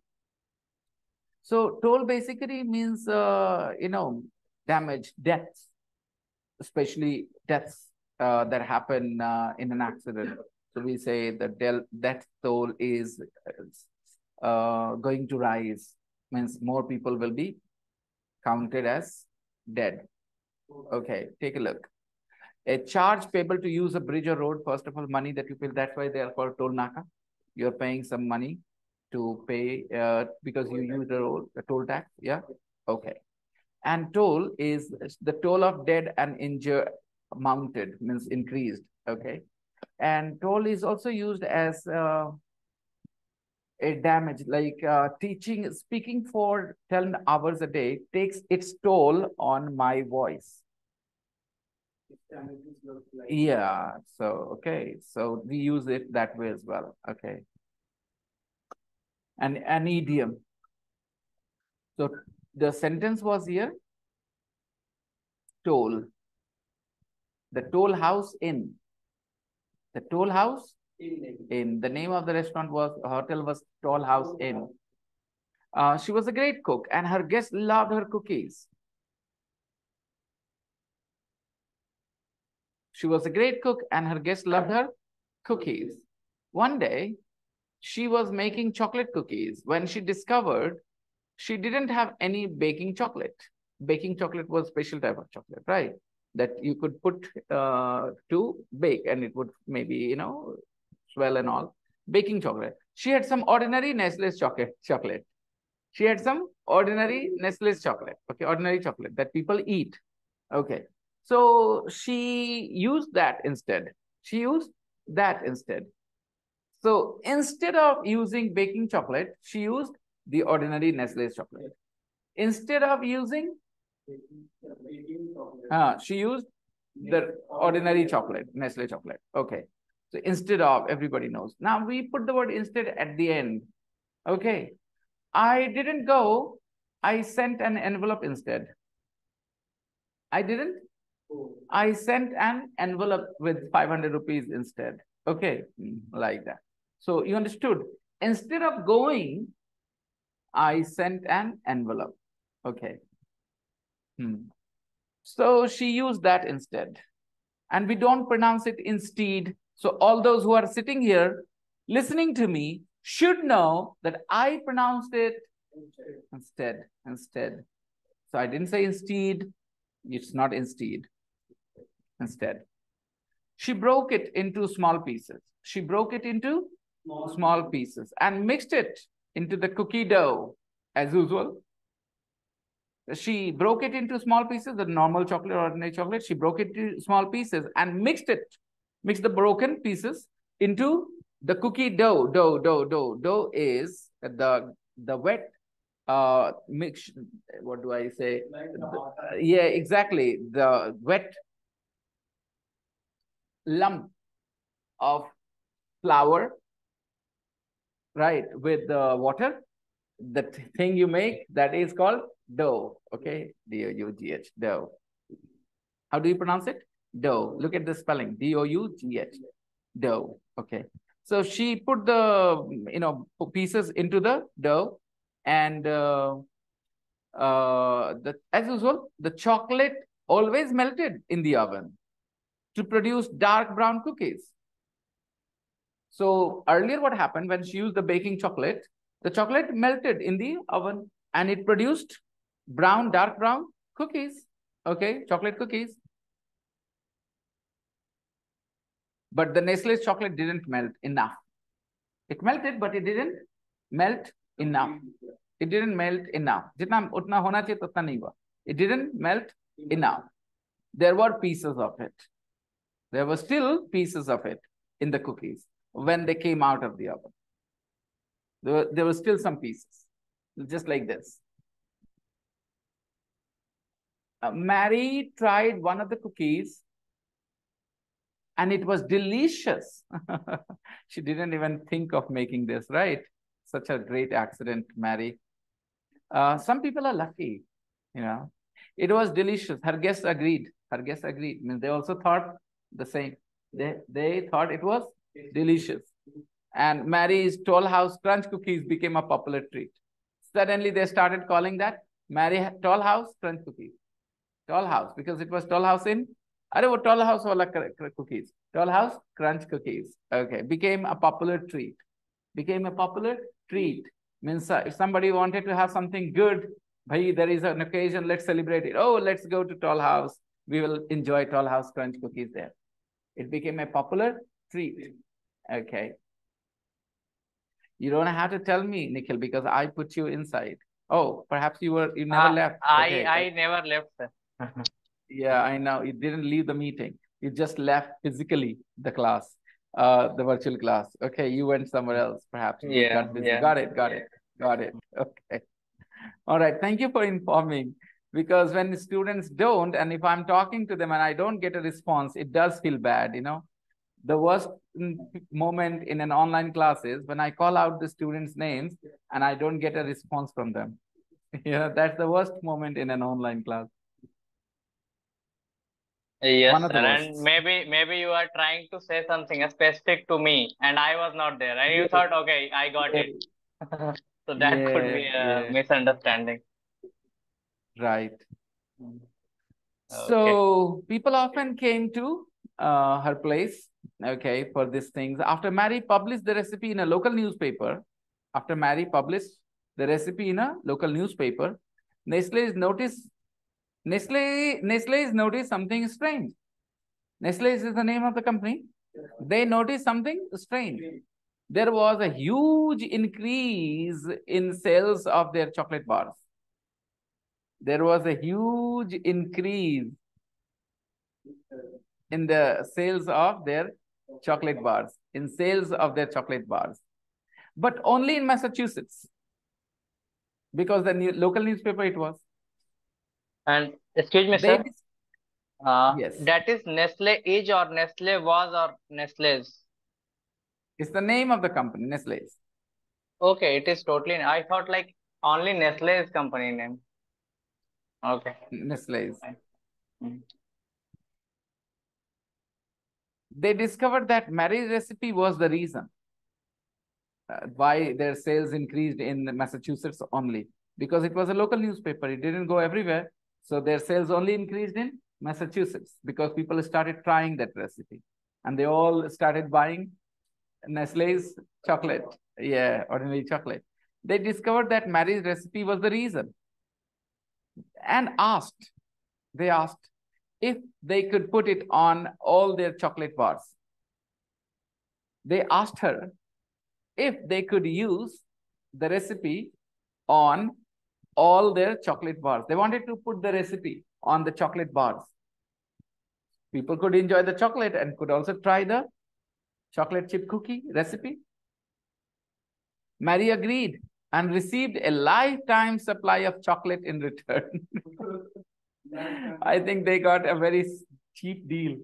So toll basically means uh, you know, damage, deaths, especially deaths. Uh, that happen uh, in an accident. So we say the death toll is uh, going to rise. Means more people will be counted as dead. Okay, take a look. A charge payable to use a bridge or road. First of all, money that you pay. That's why they are called toll naka. You're paying some money to pay uh, because you use the road, the toll tax. Yeah. Okay. And toll is the toll of dead and injured. Mounted means increased, okay, and toll is also used as uh, a damage, like uh, teaching, speaking for ten hours a day takes its toll on my voice. Yeah, so, okay, so we use it that way as well, okay, and an idiom. So the sentence was here, toll. The Toll House Inn. The Toll House Inn. Inn. The name of the restaurant was, hotel was Toll House Inn. Uh, she was a great cook and her guests loved her cookies. She was a great cook and her guests loved her cookies. One day, she was making chocolate cookies when she discovered she didn't have any baking chocolate. Baking chocolate was a special type of chocolate, right? That you could put uh, to bake and it would maybe, you know, swell and all. Baking chocolate. She had some ordinary Nestlé's chocolate. chocolate. She had some ordinary Nestlé's chocolate. Okay, ordinary chocolate that people eat. Okay. So she used that instead. She used that instead. So instead of using baking chocolate, she used the ordinary Nestlé's chocolate. Instead of using Uh, she used the ordinary chocolate, Nestlé chocolate. Okay. So instead of, everybody knows. Now we put the word instead at the end. Okay. I didn't go. I sent an envelope instead. I didn't. I sent an envelope with five hundred rupees instead. Okay. Like that. So you understood. Instead of going, I sent an envelope. Okay. Hmm. So she used that instead. And we don't pronounce it instead. So all those who are sitting here listening to me should know that I pronounced it instead. Instead. So I didn't say instead. It's not instead. Instead. She broke it into small pieces. She broke it into small, small pieces and mixed it into the cookie dough as usual. She broke it into small pieces, the normal chocolate, ordinary chocolate. She broke it into small pieces and mixed it, mixed the broken pieces into the cookie dough. Dough, dough, dough. Dough is the, the wet uh, mix, what do I say? Like yeah, exactly. The wet lump of flour, right, with the water, the thing you make, that is called dough. Okay, D O U G H, dough. How do you pronounce it? Dough. Look at the spelling, D O U G H, dough. Okay. So she put the, you know, pieces into the dough, and uh, uh, the, as usual, the chocolate always melted in the oven to produce dark brown cookies. So earlier what happened when she used the baking chocolate, the chocolate melted in the oven and it produced brown, dark brown cookies. Okay, chocolate cookies. But the Nestlé's chocolate didn't melt enough. It melted, but it didn't melt enough. It didn't melt enough. It didn't melt enough. There were pieces of it. There were still pieces of it in the cookies when they came out of the oven. There were, there were still some pieces, just like this. Uh, Mary tried one of the cookies and it was delicious. She didn't even think of making this, right? Such a great accident, Mary. Uh, some people are lucky, you know. It was delicious. Her guests agreed. Her guests agreed. I mean, they also thought the same. They, they thought it was delicious. And Mary's Toll House Crunch Cookies became a popular treat. Suddenly, they started calling that Mary Toll House Crunch Cookies. Toll House, because it was Toll House Inn. Arey wo Toll House wala cookies. Toll House Crunch Cookies. Okay, became a popular treat. Became a popular treat. Means if somebody wanted to have something good, bhai, there is an occasion, let's celebrate it. Oh, let's go to Toll House. We will enjoy Toll House Crunch Cookies there. It became a popular treat. Okay. You don't have to tell me, Nikhil, because I put you inside. Oh, perhaps you were you never uh, left. I, okay. I never left, sir. Yeah, I know. You didn't leave the meeting. You just left physically the class, uh, the virtual class. Okay, you went somewhere else, perhaps. Yeah. Got, yeah. got it, got yeah. it, got it. Okay. All right. Thank you for informing. Because when students don't, and if I'm talking to them and I don't get a response, it does feel bad, you know. The worst moment in an online class is when I call out the students' names and I don't get a response from them. Yeah, that's the worst moment in an online class. Yes, sir, and maybe maybe you are trying to say something specific to me and I was not there. And you thought, okay, I got it. So that yeah, could be a yeah. misunderstanding. Right. Okay. So people often came to uh, her place, okay, for these things. After Mary published the recipe in a local newspaper, after Mary published the recipe in a local newspaper, Nestlé's noticed Nestlé, Nestlé's noticed something strange. Nestlé is the name of the company. They noticed something strange. There was a huge increase in sales of their chocolate bars. There was a huge increase in the sales of their chocolate bars, in sales of their chocolate bars. But only in Massachusetts, because the new, local newspaper it was. And excuse me, sir. Uh, yes. That is Nestlé is or Nestlé was or Nestlé's? It's the name of the company, Nestlé's. Okay, it is totally. I thought like only Nestlé's company name. Okay. Nestlé's. Okay. They discovered that Mary's recipe was the reason uh, why their sales increased in Massachusetts only. Because it was a local newspaper, it didn't go everywhere. So their sales only increased in Massachusetts because people started trying that recipe and they all started buying Nestlé's chocolate. Yeah, ordinary chocolate. They discovered that Mary's recipe was the reason and asked, they asked if they could put it on all their chocolate bars. They asked her if they could use the recipe on all their chocolate bars. They wanted to put the recipe on the chocolate bars. People could enjoy the chocolate and could also try the chocolate chip cookie recipe. Mary agreed and received a lifetime supply of chocolate in return. I think they got a very cheap deal,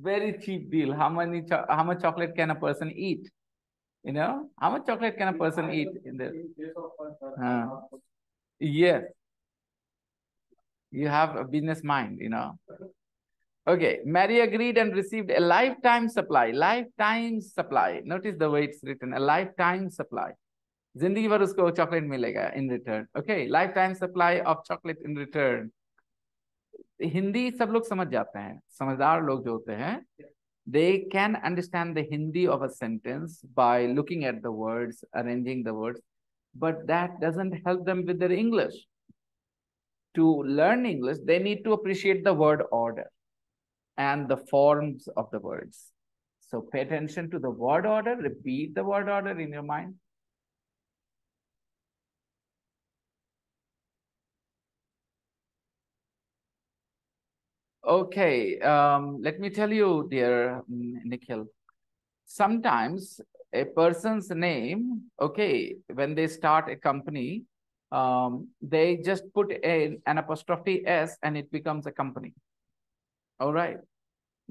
very cheap deal. How many, cho how much chocolate can a person eat? You know, how much chocolate can a person eat in this? Uh, yes. You have a business mind, you know. Okay, Mary agreed and received a lifetime supply, lifetime supply. Notice the way it's written, a lifetime supply. Zindagi bhar usko chocolate milega in return. Okay, lifetime supply of chocolate in return. Hindi sab log samajh jate hain. Samajhdar log jo hote hain, they can understand the Hindi of a sentence by looking at the words, arranging the words, but that doesn't help them with their English. To learn English, they need to appreciate the word order and the forms of the words. So pay attention to the word order, repeat the word order in your mind. Okay, um, let me tell you, dear Nikhil, sometimes a person's name, okay, when they start a company, um, they just put a, an apostrophe S and it becomes a company. All right.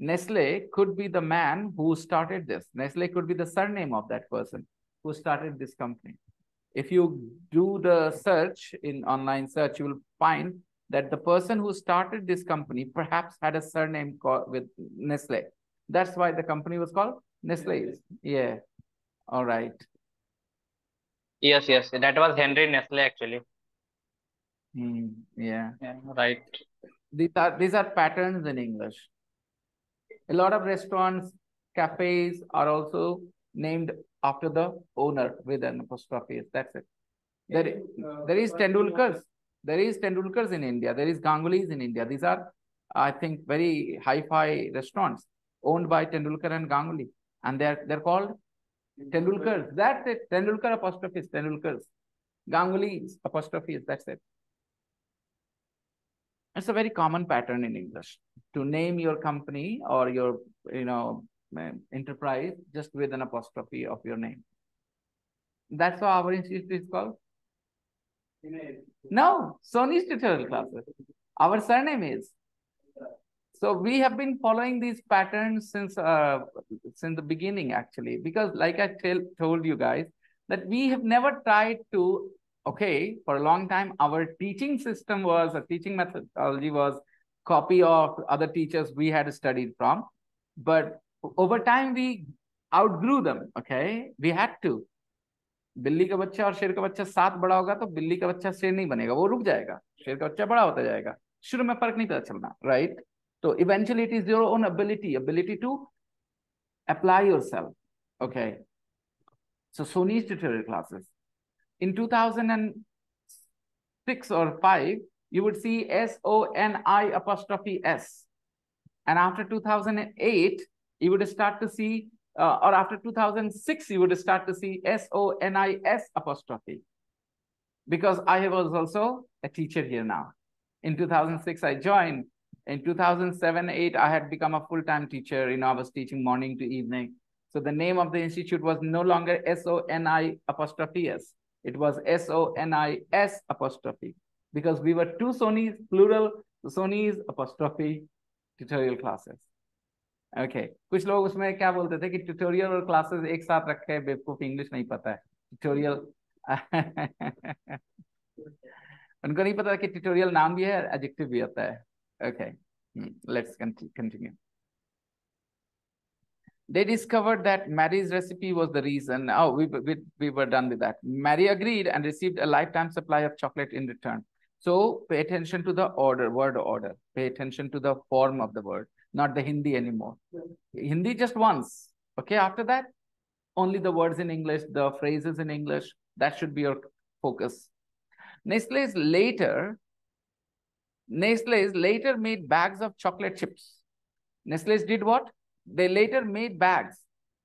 Nestlé could be the man who started this. Nestlé could be the surname of that person who started this company. If you do the search in online search, you will find that the person who started this company perhaps had a surname called with Nestlé. That's why the company was called Nestlé. Yeah. All right. Yes, yes. That was Henry Nestlé, actually. Mm, yeah. yeah. Right. These are, these are patterns in English. A lot of restaurants, cafes are also named after the owner with an apostrophe. That's it. There, there is Tendulkar's. There is Tendulkar's in India. There is Ganguly's in India. These are, I think, very hi-fi restaurants owned by Tendulkar and Ganguly. And they're, they're called Tendulkar's. That's it. Tendulkar apostrophes, Tendulkar's. Ganguly's apostrophes, that's it. It's a very common pattern in English to name your company or your, you know, enterprise just with an apostrophe of your name. That's how our institute is called. No, Sony's tutorial classes. Our surname is. So we have been following these patterns since uh, since the beginning, actually, because like I tell, told you guys that we have never tried to. Okay, for a long time, our teaching system was, a teaching methodology was copy of other teachers we had studied from. But over time, we outgrew them, okay? We had to. Billi ka bachcha aur sher ka bachcha saath bada hoga, to billi ka bachcha sher nahi banega, wo ruk jayega. Sher ka bachcha bada hota jayega. Shuru mein farak nahi pata chalna, right? So eventually, it is your own ability, ability to apply yourself, okay? So Sony's tutorial classes. In two thousand six or five, you would see S O N I apostrophe S. And after two thousand eight, you would start to see, uh, or after two thousand six, you would start to see S O N I S apostrophe. Because I was also a teacher here now. In two thousand six, I joined. In two thousand seven, eight, I had become a full-time teacher. You know, I was teaching morning to evening. So the name of the institute was no longer S O N I apostrophe S. It was S O N I S apostrophe because we were two Sony's, plural Sony's apostrophe tutorial classes. Okay. Kuch log usme kya bolte the ki tutorial aur classes ek saath rakhe hai, bevkoof English nahi pata hai. Tutorial. Unko nahi pata ki tutorial naam bhi hai, adjective bhi hota hai. Okay. Let's continue. They discovered that Mary's recipe was the reason. Oh, we, we, we were done with that. Mary agreed and received a lifetime supply of chocolate in return. So pay attention to the order, word order. Pay attention to the form of the word, not the Hindi anymore. Yeah. Hindi just once. Okay, after that, only the words in English, the phrases in English. That should be your focus. Nestlé's later, Nestlé's later made bags of chocolate chips. Nestlé's did what? They later made bags,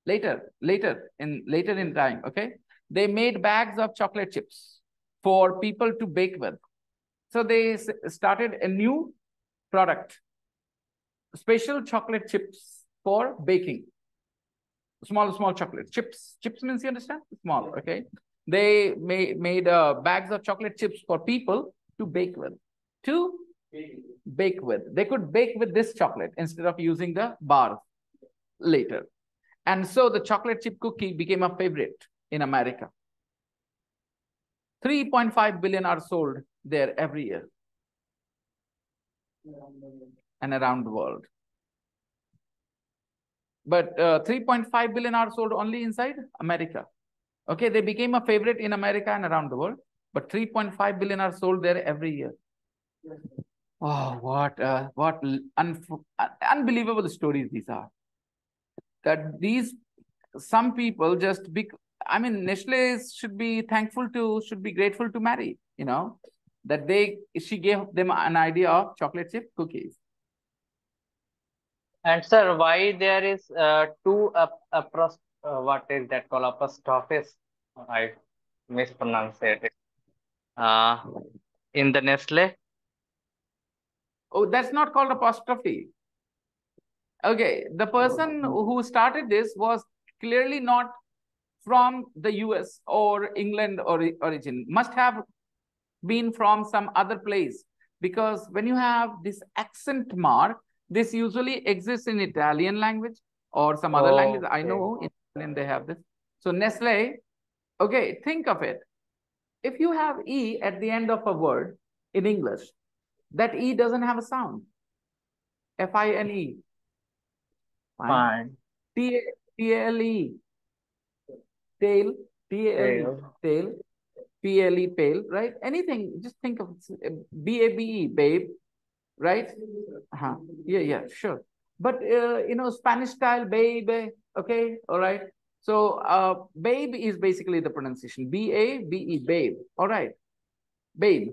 later, later in, later in time, okay? They made bags of chocolate chips for people to bake with. So they started a new product, special chocolate chips for baking. Small, small chocolate chips. Chips means, you understand? Small, okay? They made, made uh, bags of chocolate chips for people to bake with. To bake. bake with. They could bake with this chocolate instead of using the bars later. And so the chocolate chip cookie became a favorite in America. three point five billion are sold there every year. And around the world. But uh, three point five billion are sold only inside America. Okay, they became a favorite in America and around the world. But three point five billion are sold there every year. Oh, what uh, what un unbelievable stories these are. That these, some people just, be, I mean, Nestlé should be thankful to, should be grateful to Mary, you know, that they, she gave them an idea of chocolate chip cookies. And sir, why there is uh, two, uh, uh, uh, what is that called, apostrophes, I mispronounced it, uh, in the Nestlé? Oh, that's not called apostrophe. Okay, the person who started this was clearly not from the U S or England or origin, must have been from some other place. Because when you have this accent mark, this usually exists in Italian language or some other oh, language. I know in Italian they have this. So Nestlé, okay, think of it. If you have E at the end of a word in English, that E doesn't have a sound. F I N E. Fine. T A L E. Tail. T A L E. Tail. P L E. Pale. Right? Anything. Just think of B A B E. Babe. Right? Uh-huh. Yeah, yeah, sure. But, uh, you know, Spanish style, babe. Okay? All right? So, uh, babe is basically the pronunciation. B A B E. Babe. All right? Babe.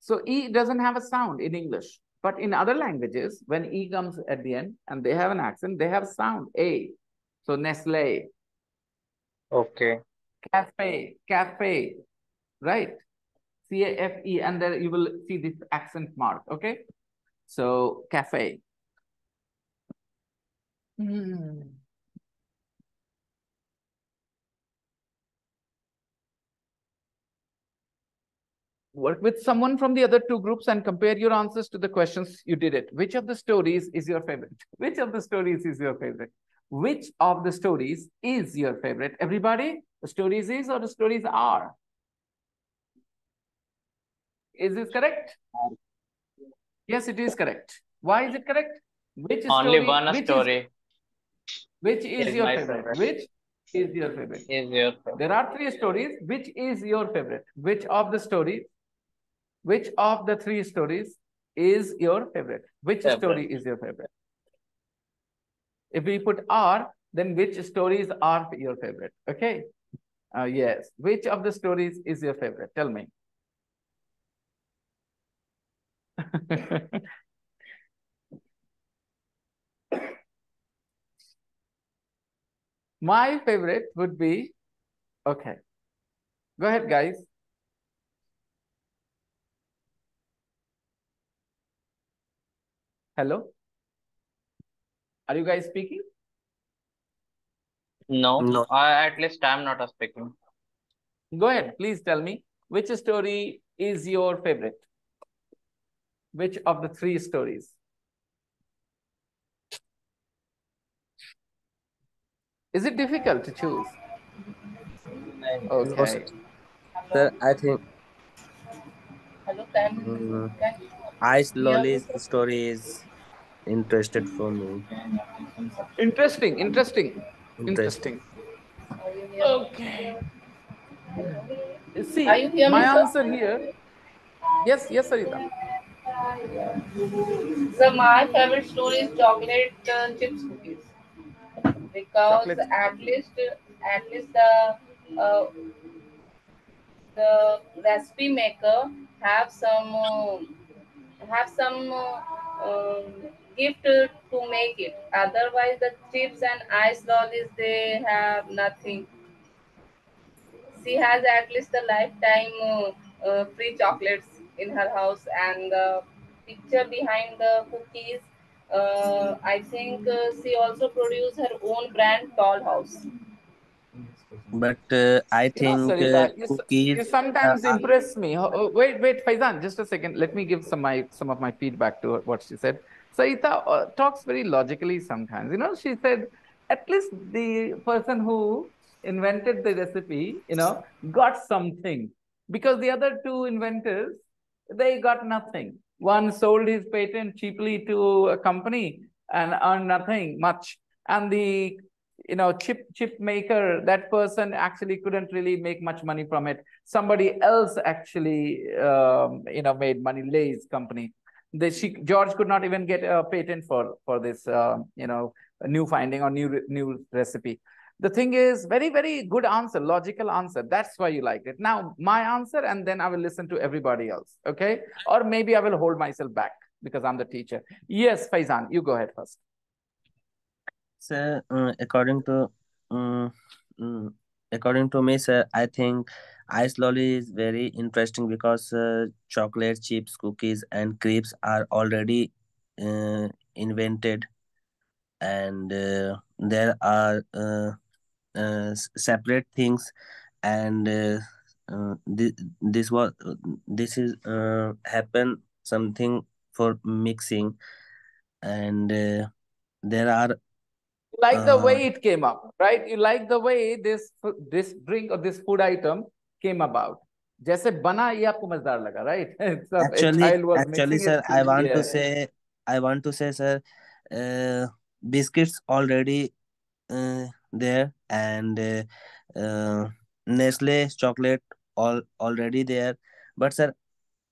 So, E doesn't have a sound in English. But in other languages, when E comes at the end and they have an accent, they have sound A. So Nestlé. Okay. Cafe. Cafe. Right. C A F E. And there you will see this accent mark. Okay. So cafe. Mm. Work with someone from the other two groups and compare your answers to the questions you did it. Which of the stories is your favorite? Which of the stories is your favorite? Which of the stories is your favorite? Everybody, the stories is or the stories are? Is this correct? Yes, it is correct. Why is it correct? Which is only story, one which story. Is, which is, is your favorite? favorite? Which? Is your favorite. Is your favorite. There are three stories. Which is your favorite? Which of the stories? Which of the three stories is your favorite? Which favorite. story is your favorite? If we put R, then which stories are your favorite? Okay. Uh, yes. Which of the stories is your favorite? Tell me. My favorite would be, okay. Go ahead, guys. Hello? Are you guys speaking? No, no. Uh, at least I'm not speaking. Go ahead, please tell me. Which story is your favorite? Which of the three stories? Is it difficult to choose? Okay. Okay. Sir, I think um, I slowly the story is interested for me. Interesting, interesting, interesting. Okay. See, my answer here. Yes, yes, Sarita. So my favorite story is chocolate uh, chips cookies. Because chocolate. at least, at least the uh, the recipe maker have some uh, have some uh, uh, gift to make it. Otherwise, the chips and ice lollies they have nothing. She has at least a lifetime uh, uh, free chocolates in her house, and the picture behind the cookies. Uh, I think uh, she also produced her own brand, Toll House. But uh, I think yeah, uh, cookies... You sometimes uh, impress me. Oh, wait, wait, Faizan, just a second. Let me give some, my, some of my feedback to what she said. Sarita uh, talks very logically sometimes. You know, she said, at least the person who invented the recipe, you know, got something. Because the other two inventors, they got nothing. One sold his patent cheaply to a company and earned nothing much. And the... you know, chip chip maker, that person actually couldn't really make much money from it. Somebody else actually, um, you know, made money, Lay's company. The, she, George could not even get a patent for, for this, uh, you know, new finding or new, new recipe. The thing is, very, very good answer, logical answer. That's why you liked it. Now, my answer, and then I will listen to everybody else, okay? Or maybe I will hold myself back because I'm the teacher. Yes, Faizan, you go ahead first. Sir, uh, according to um, um, according to me, sir, I think ice lolly is very interesting because uh, chocolate chips, cookies, and crepes are already uh, invented, and uh, there are uh, uh, separate things, and uh, uh, this this was this is uh, happen something for mixing, and uh, there are. Like the uh, way it came up, right? You like the way this this drink or this food item came about. Jaise bana ye aapko mazedar laga, right? So actually, actually sir, I want to say, I want to say, sir, uh, biscuits already uh, there, and uh, uh, Nestlé chocolate all already there. But sir,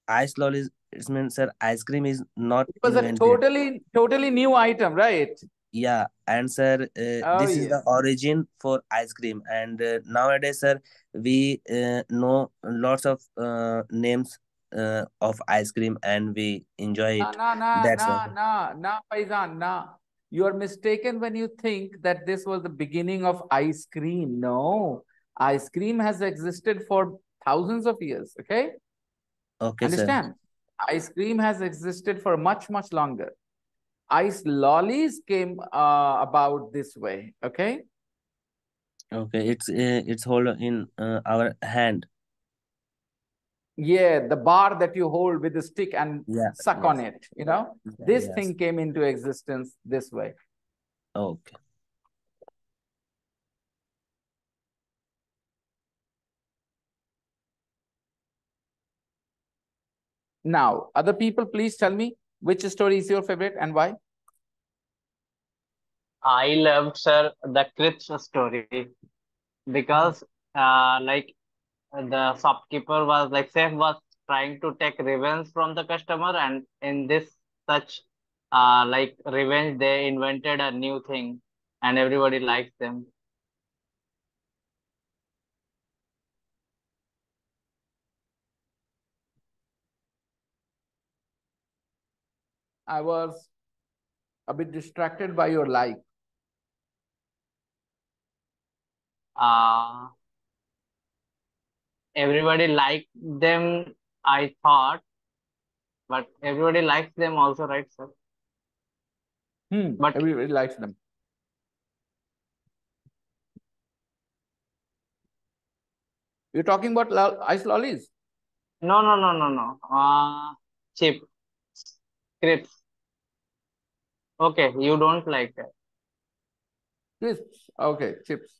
ice lollies, it means sir, ice cream is not. It was invented. A totally totally new item, right? Yeah, and sir, uh, oh, this yes. is the origin for ice cream. And uh, nowadays, sir, we uh, know lots of uh, names uh, of ice cream and we enjoy it. No, no, no, no, no, no, Faizan, no. You are mistaken when you think that this was the beginning of ice cream. No, ice cream has existed for thousands of years, okay? Okay, understand? Sir. Ice cream has existed for much, much longer. Ice lollies came uh, about this way, okay? Okay, it's uh, it's hold in uh, our hand. Yeah, the bar that you hold with the stick and yeah, suck yes. on it, you know? Yeah, this yes. thing came into existence this way. Okay. Now, other people, please tell me, which story is your favorite and why? I loved, sir, the Crips story because uh, like the shopkeeper was like chef was trying to take revenge from the customer, and in this such uh, like revenge they invented a new thing and everybody likes them. I was a bit distracted by your like. Uh, everybody liked them, I thought. But everybody likes them also, right, sir? Hmm, but everybody likes them. You're talking about lo ice lollies? No, no, no, no, no. Uh, chip. Crisps. Okay, you don't like that. Crisps. Okay, chips.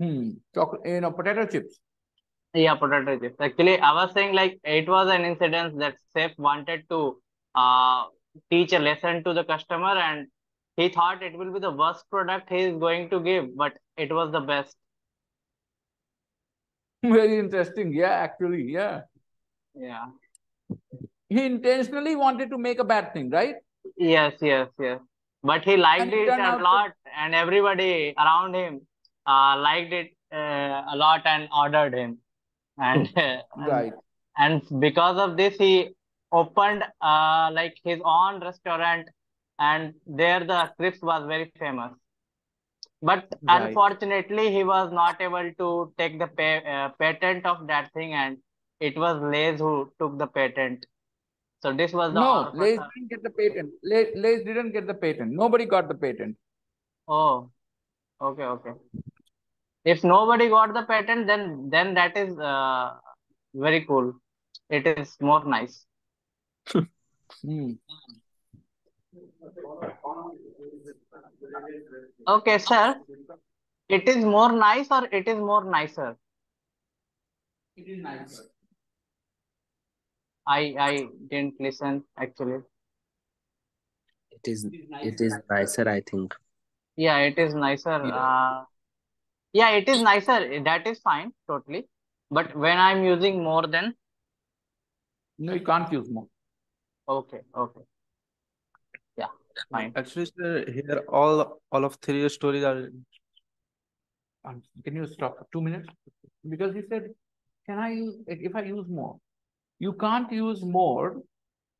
Hmm. Chocolate, you know, potato chips. Yeah, potato chips. Actually, I was saying like it was an incident that chef wanted to uh, teach a lesson to the customer and he thought it will be the worst product he is going to give, but it was the best. Very interesting. Yeah, actually, yeah. Yeah. He intentionally wanted to make a bad thing, right? Yes, yes, yes. But he liked it a lot and everybody around him uh, liked it uh, a lot and ordered him. And, right. and, and because of this, he opened uh, like his own restaurant and there the crisp was very famous. But right. unfortunately, he was not able to take the pay, uh, patent of that thing and it was Lay's who took the patent. So this was the... No, Lay's didn't get the patent. Lay, Lay's didn't get the patent. Nobody got the patent. Oh, okay, okay. If nobody got the patent, then then that is uh, very cool. It is more nice. Hmm. Okay, sir. It is more nice or it is more nicer? It is nicer. I I didn't listen actually. It is it is nicer, I think. Yeah, it is nicer. Yeah. Uh, yeah, it is nicer. That is fine, totally. But when I'm using more than, no, you can't use more. Okay, okay. Yeah, fine. Actually, sir, here all all of three stories are. Can you stop for two minutes? Because he said, "Can I use if I use more?" You can't use more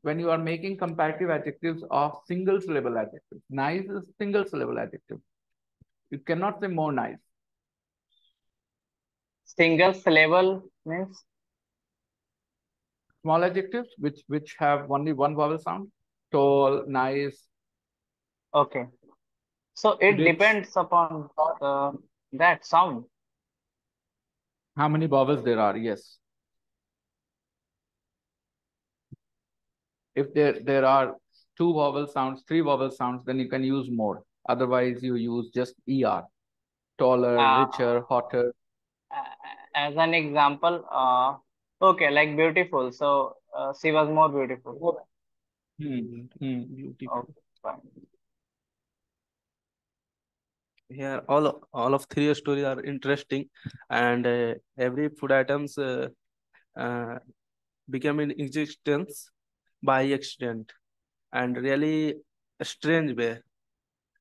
when you are making comparative adjectives of single syllable adjectives. Nice is single syllable adjective. You cannot say more nice. Single syllable means? Small adjectives which, which have only one vowel sound. Tall, nice. Okay. So it rich. Depends upon uh, that sound. How many vowels there are, yes. If there, there are two vowel sounds, three vowel sounds, then you can use more. Otherwise, you use just E R. Taller, uh, richer, hotter. As an example, uh, okay, like beautiful. So, uh, she was more beautiful. Mm-hmm. Beautiful. Okay, fine. Here, all, all of three stories are interesting. And uh, every food items uh, uh, became in existence by accident and really a strange way,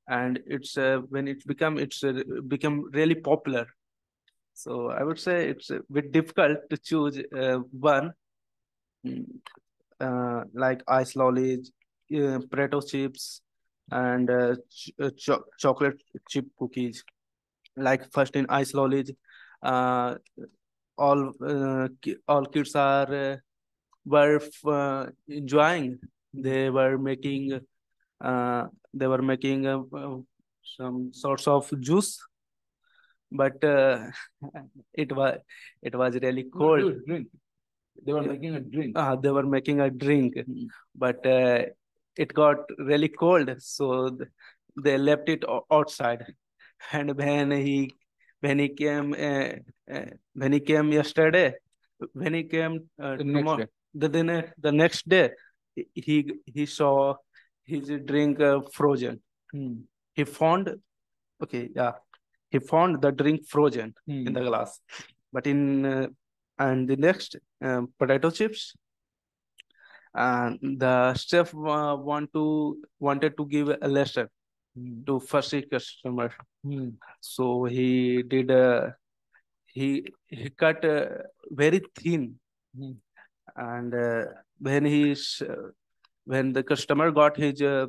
and it's uh, when it become it's uh, become really popular. So I would say it's a bit difficult to choose uh, one, uh, like ice lollies, uh, potato chips, and uh, ch cho chocolate chip cookies. Like first in ice lollies, uh, all uh, all kids are uh, were uh, enjoying. They were making uh, they were making uh, some sorts of juice, but uh, it was it was really cold. Drink. They were making a drink. Uh, they were making a drink, mm-hmm. But uh, it got really cold, so they left it outside. And when he when he came uh, uh, when he came yesterday, when he came uh, the tomorrow. Next day. The then the next day, he he saw his drink uh, frozen. Hmm. He found, okay, yeah, he found the drink frozen hmm. in the glass. But in uh, and the next uh, potato chips, and the chef uh, want to wanted to give a lesson hmm. to fussy customer. Hmm. So he did. Uh, he he cut uh, very thin. Hmm. And uh, when he uh, when the customer got his uh,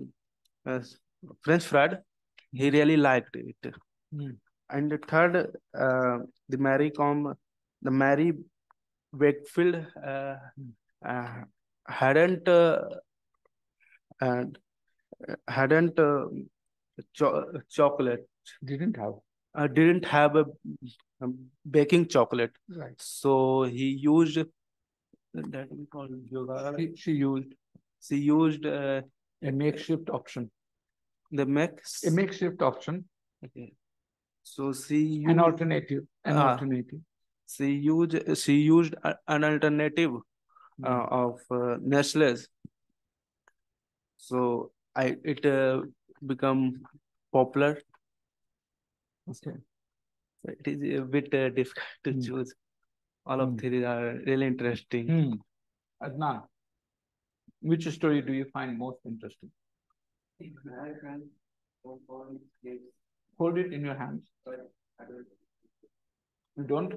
uh, French fried, he really liked it. Mm. And the third, uh, the Mary Com, the Mary Wakefield uh, uh, hadn't uh, and hadn't uh, cho chocolate. Didn't have. Uh, didn't have a, a baking chocolate. Right. So he used. That we call yoga. She, she used, she used uh, a makeshift option. The max. A makeshift option. Okay. So she used, an alternative. An uh, alternative. She used. She used a, an alternative uh, of uh, Nestlé's. So I it uh, become popular. Okay. So it is a bit uh, difficult to mm. choose. All of mm. three are really interesting. Mm. Adnan, which story do you find most interesting? Hold it in your hands. You don't?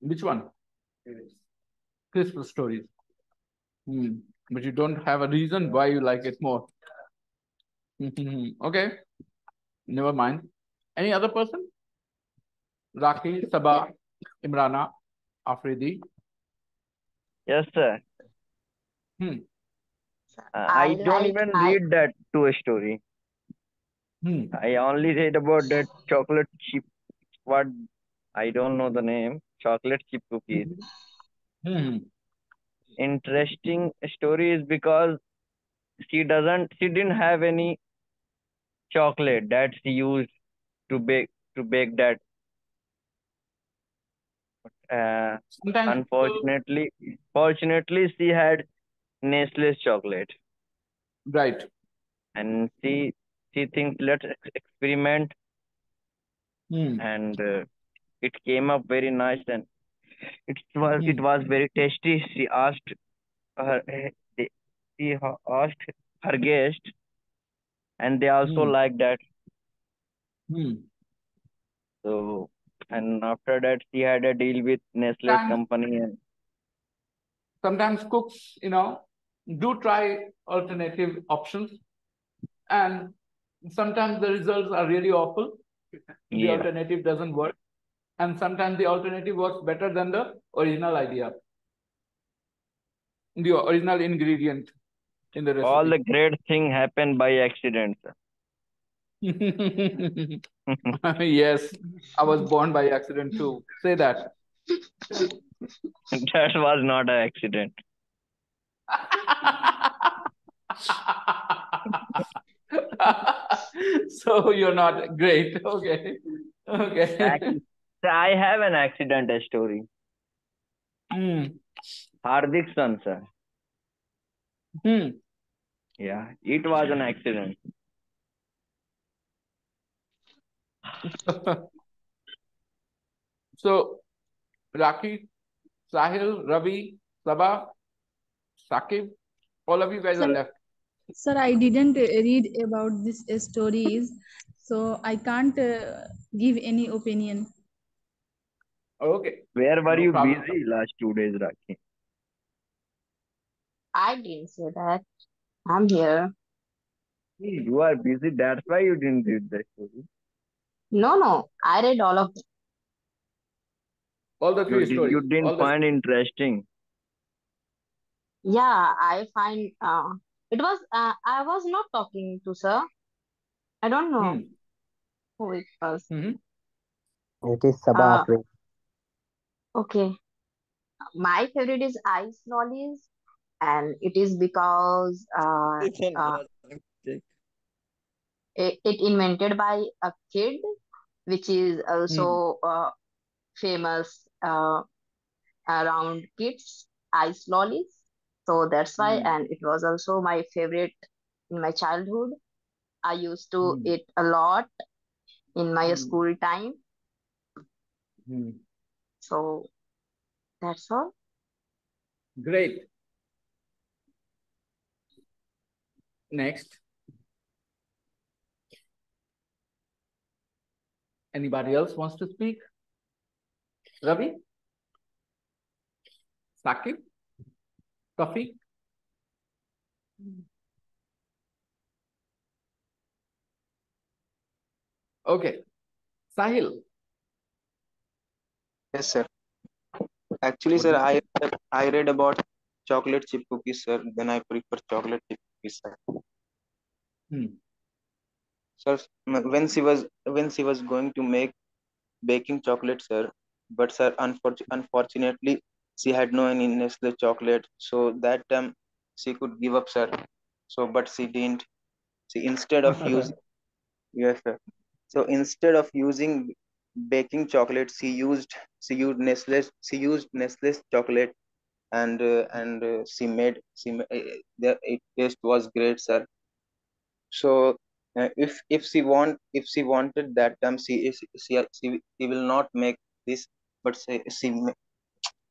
Which one? Christmas stories. Mm. But you don't have a reason why you like it more. Okay. Never mind. Any other person? Raki, Sabah. Imrana, Afridi. Yes, sir. Hmm. Uh, I, I don't like, even I... read that two story. Hmm. I only read about that chocolate chip. What? I don't know the name. Chocolate chip cookies. Hmm. Interesting story is because she doesn't. She didn't have any chocolate that she used to bake to bake that. Uh, unfortunately, so... fortunately, she had Nestlé's chocolate. Right. And she she thinks let's experiment. Mm. And uh, it came up very nice and it was mm. it was very tasty. She asked her she asked her guest, and they also mm. liked that. Mm. So. And after that, she had a deal with Nestlé's company. And... sometimes cooks, you know, do try alternative options. And sometimes the results are really awful. The yeah. alternative doesn't work. And sometimes the alternative works better than the original idea. The original ingredient in the recipe. All the great things happen by accident, sir. Yes, I was born by accident too. Say that. That was not an accident. So you're not great. Okay. Okay. I have an accident story. Mm. Hardik's son, sir. Mm. Yeah, it was an accident. So, Raki, Sahil, Ravi, Sabah, Saqib, all of you guys sir, are left. Sir, I didn't read about these stories, so I can't uh, give any opinion. Okay. Where were no you problem. busy last two days, Raki? I didn't say that. I'm here. You are busy, that's why you didn't read the story. No, no. I read all of them. All the three you stories. Did, you didn't all find the... interesting. Yeah, I find... Uh, it was... Uh, I was not talking to sir. I don't know hmm. who it was. Mm-hmm. It is Sabah. Uh, okay. My favorite is ice lollies. And it is because... Uh, uh, it, it invented by a kid, which is also mm. uh, famous uh, around kids, ice lollies. So that's why, mm. and it was also my favorite in my childhood. I used to mm. eat a lot in my mm. school time. Mm. So that's all. Great. Next. Anybody else wants to speak? Ravi? Saqib? Taufeeq? Okay. Sahil? Yes, sir. Actually, sir, I, I read about chocolate chip cookies, sir. Then I prefer chocolate chip cookies, sir. Hmm. Sir, when she was when she was going to make baking chocolate, sir, but sir, unfortunately, unfortunately, she had no any Nestlé chocolate, so that um, she could give up, sir. So, but she didn't. She instead of using, yes, sir. So instead of using baking chocolate, she used she used Nestlé's she used Nestlé's chocolate, and uh, and uh, she made she made, uh, the it taste was great, sir. So. Uh, if if she want if she wanted that um she is she, she she will not make this, but she, she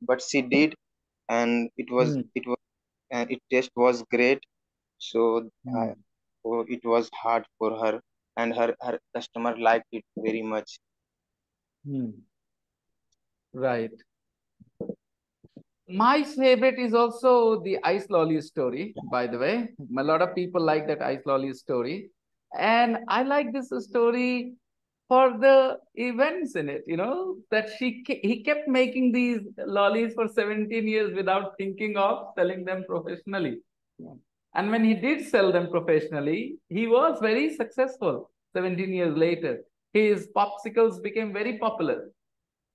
but she did, and it was mm. it was and uh, it taste was great, so mm. uh, oh, it was hard for her, and her her customer liked it very much. Mm. Right. My favorite is also the ice lolly story. By the way, a lot of people like that ice lolly story. And I like this story for the events in it, you know, that she he kept making these lollies for seventeen years without thinking of selling them professionally. Yeah. And when he did sell them professionally, he was very successful. seventeen years later. His popsicles became very popular.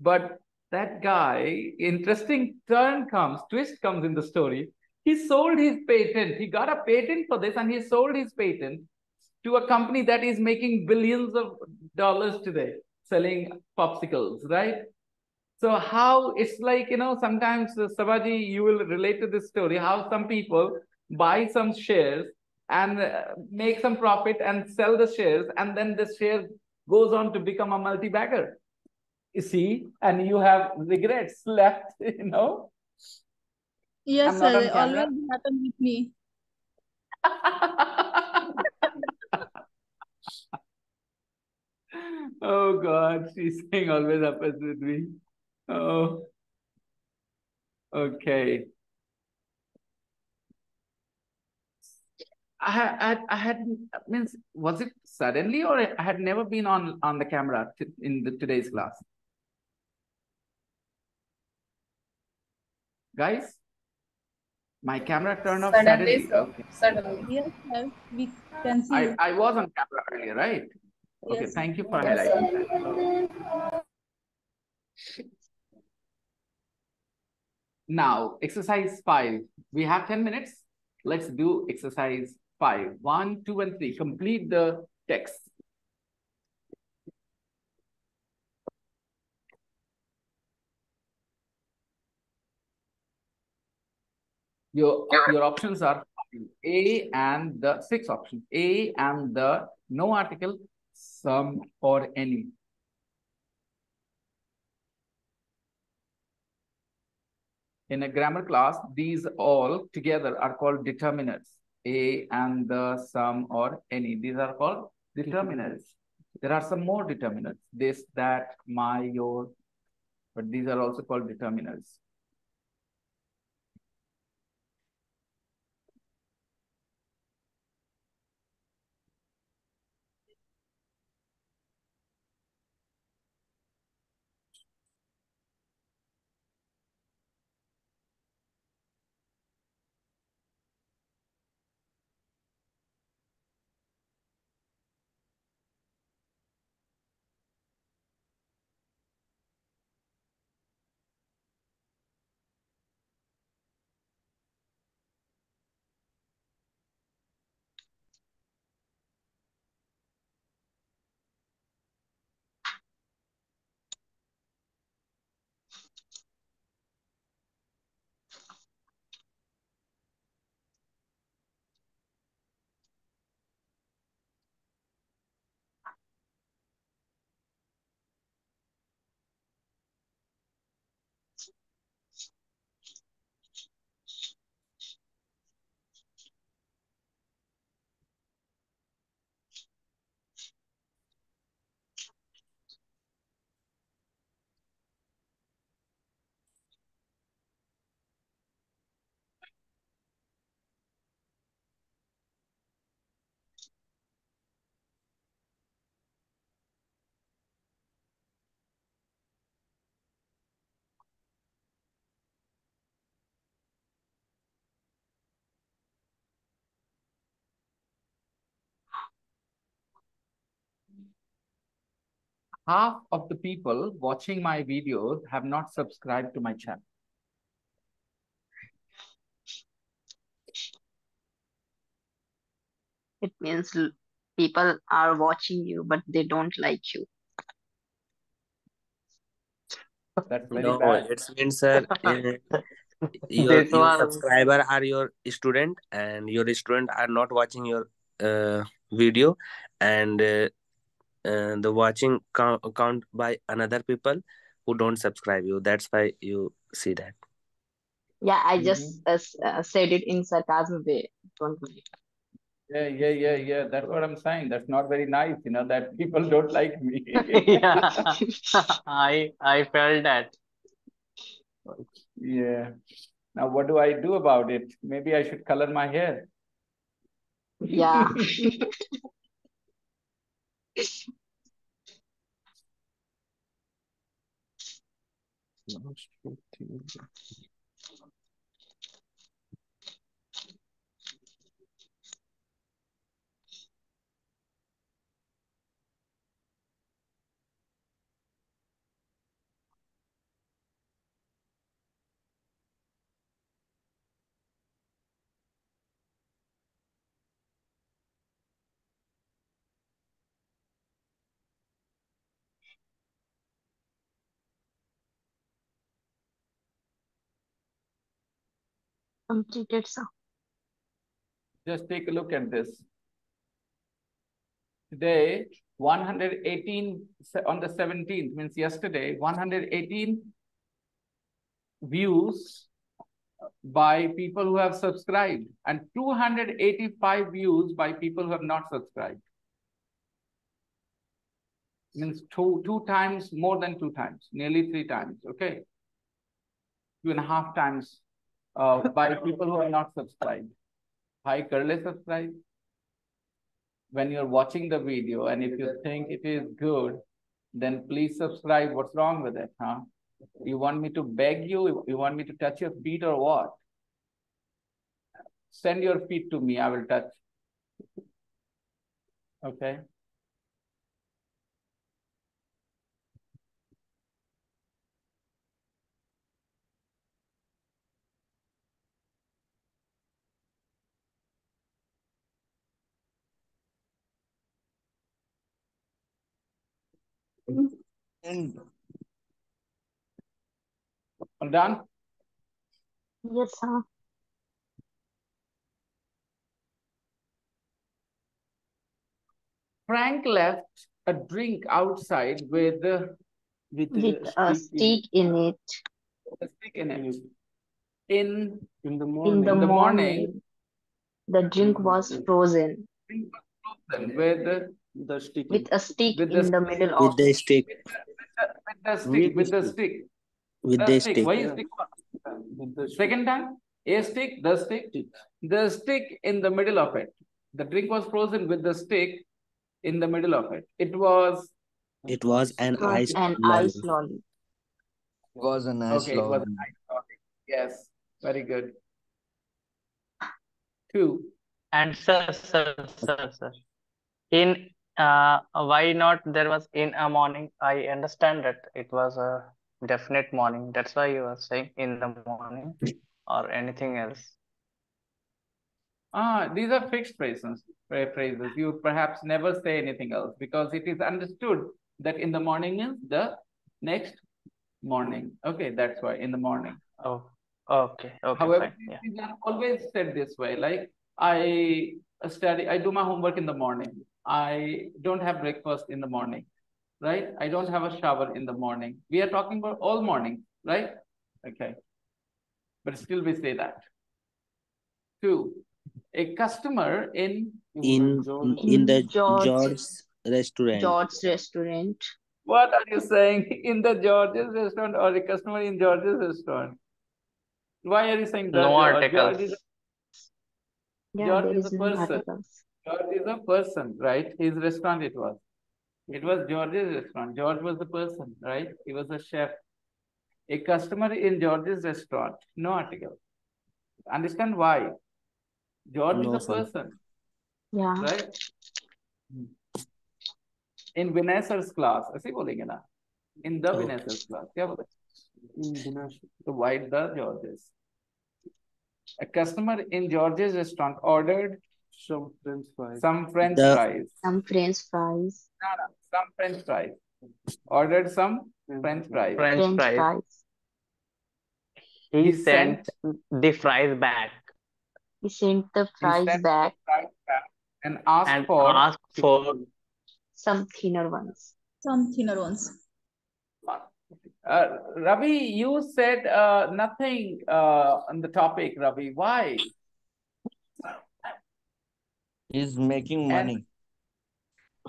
But that guy, interesting turn comes, twist comes in the story. He sold his patent. He got a patent for this and he sold his patent to a company that is making billions of dollars today, selling popsicles, right? So how it's like, you know, sometimes, uh, Sabaji, you will relate to this story, how some people buy some shares and uh, make some profit and sell the shares, and then the share goes on to become a multi-bagger, you see, and you have regrets left, you know? Yes, sir, it always happened with me. Oh, God, she's saying always happens with me. Oh, okay. I had, I, I had, means, was it suddenly, or I had never been on, on the camera in the, today's class? Guys, my camera turned off suddenly. Suddenly, so, okay. Suddenly. Yes, yes, we can see. I, I was on camera earlier, right? Okay, yes. Thank you for yes. highlighting that. Now, exercise five. We have ten minutes. Let's do exercise five. One, two, and three. Complete the text. Your, your options are A and the six options. A and the no article, some or any. In a grammar class, these all together are called determinants. A and the, some or any. These are called determinants. There are some more determinants. This, that, my, your. But these are also called determinants. Half of the people watching my videos have not subscribed to my channel. It means people are watching you, but they don't like you. That's very no, bad. It means, sir, your, your subscriber are your student, and your student are not watching your uh, video, and uh, Uh, the watching count, count by another people who don't subscribe you. That's why you see that. Yeah, I just mm-hmm. uh, said it in sarcasm way. Don't worry. Yeah, yeah, yeah, yeah. That's what I'm saying. That's not very nice, you know, that people don't like me. Yeah, I, I felt that. Yeah. Now, what do I do about it? Maybe I should color my hair. Yeah. completed, sir. Just take a look at this. Today, one hundred eighteen on the seventeenth, means yesterday, one hundred eighteen views by people who have subscribed and two hundred eighty-five views by people who have not subscribed. Means two, two times, more than two times, nearly three times, okay? Two and a half times uh, by people who are not subscribed. Hi, curly subscribe. When you're watching the video and if you think it is good, then please subscribe. What's wrong with it, huh? You want me to beg you? You want me to touch your feet or what? Send your feet to me, I will touch. Okay. And all done? Yes, sir. Frank left a drink outside with uh, with, with a, a stick in it. A stick in it. In in the morning. In the, in the morning, morning, the drink was frozen. Drink was frozen with. Uh, The stick with a stick with in the, the middle of with the stick with, with the stick with the stick with the stick with the second time a stick the stick the stick in the middle of it. The drink was frozen with the stick in the middle of it. It was it was an ice an ice lolly. It was an ice okay, lolly. It was an ice lolly. Yes, very good. Two and sir sir sir sir in. Uh, why not there was in a morning? I understand that it was a definite morning. That's why you were saying in the morning or anything else. Ah, these are fixed phrases. phrases. You perhaps never say anything else because it is understood that in the morning is the next morning. Okay, that's why in the morning. Oh, okay. okay However, fine. These yeah. are always said this way. Like I study, I do my homework in the morning. I don't have breakfast in the morning, right? I don't have a shower in the morning. We are talking about all morning, right? Okay. But still we say that. Two, a customer in... In, George, in the George, George's restaurant. George's restaurant. What are you saying? In the George's restaurant or a customer in George's restaurant? Why are you saying that? No articles. George is, yeah, George is a no person. Articles. George is a person, right? His restaurant it was. It was George's restaurant. George was the person, right? He was a chef. A customer in George's restaurant. No article. Understand why? George no, is a sir. person. Yeah. Right? In Vinay's class. In the okay. Vinay's class. So why the George's? A customer in George's restaurant ordered some French fries. Some French the, fries. Some French fries. No, no, some French fries. Ordered some French fries. French, French fries. fries. He, he sent, sent the fries back. He sent the fries sent back. The fries back and asked and for asked for some thinner ones. Some thinner ones. Uh, Ravi, you said uh, nothing uh, on the topic, Ravi. Why? He's making money.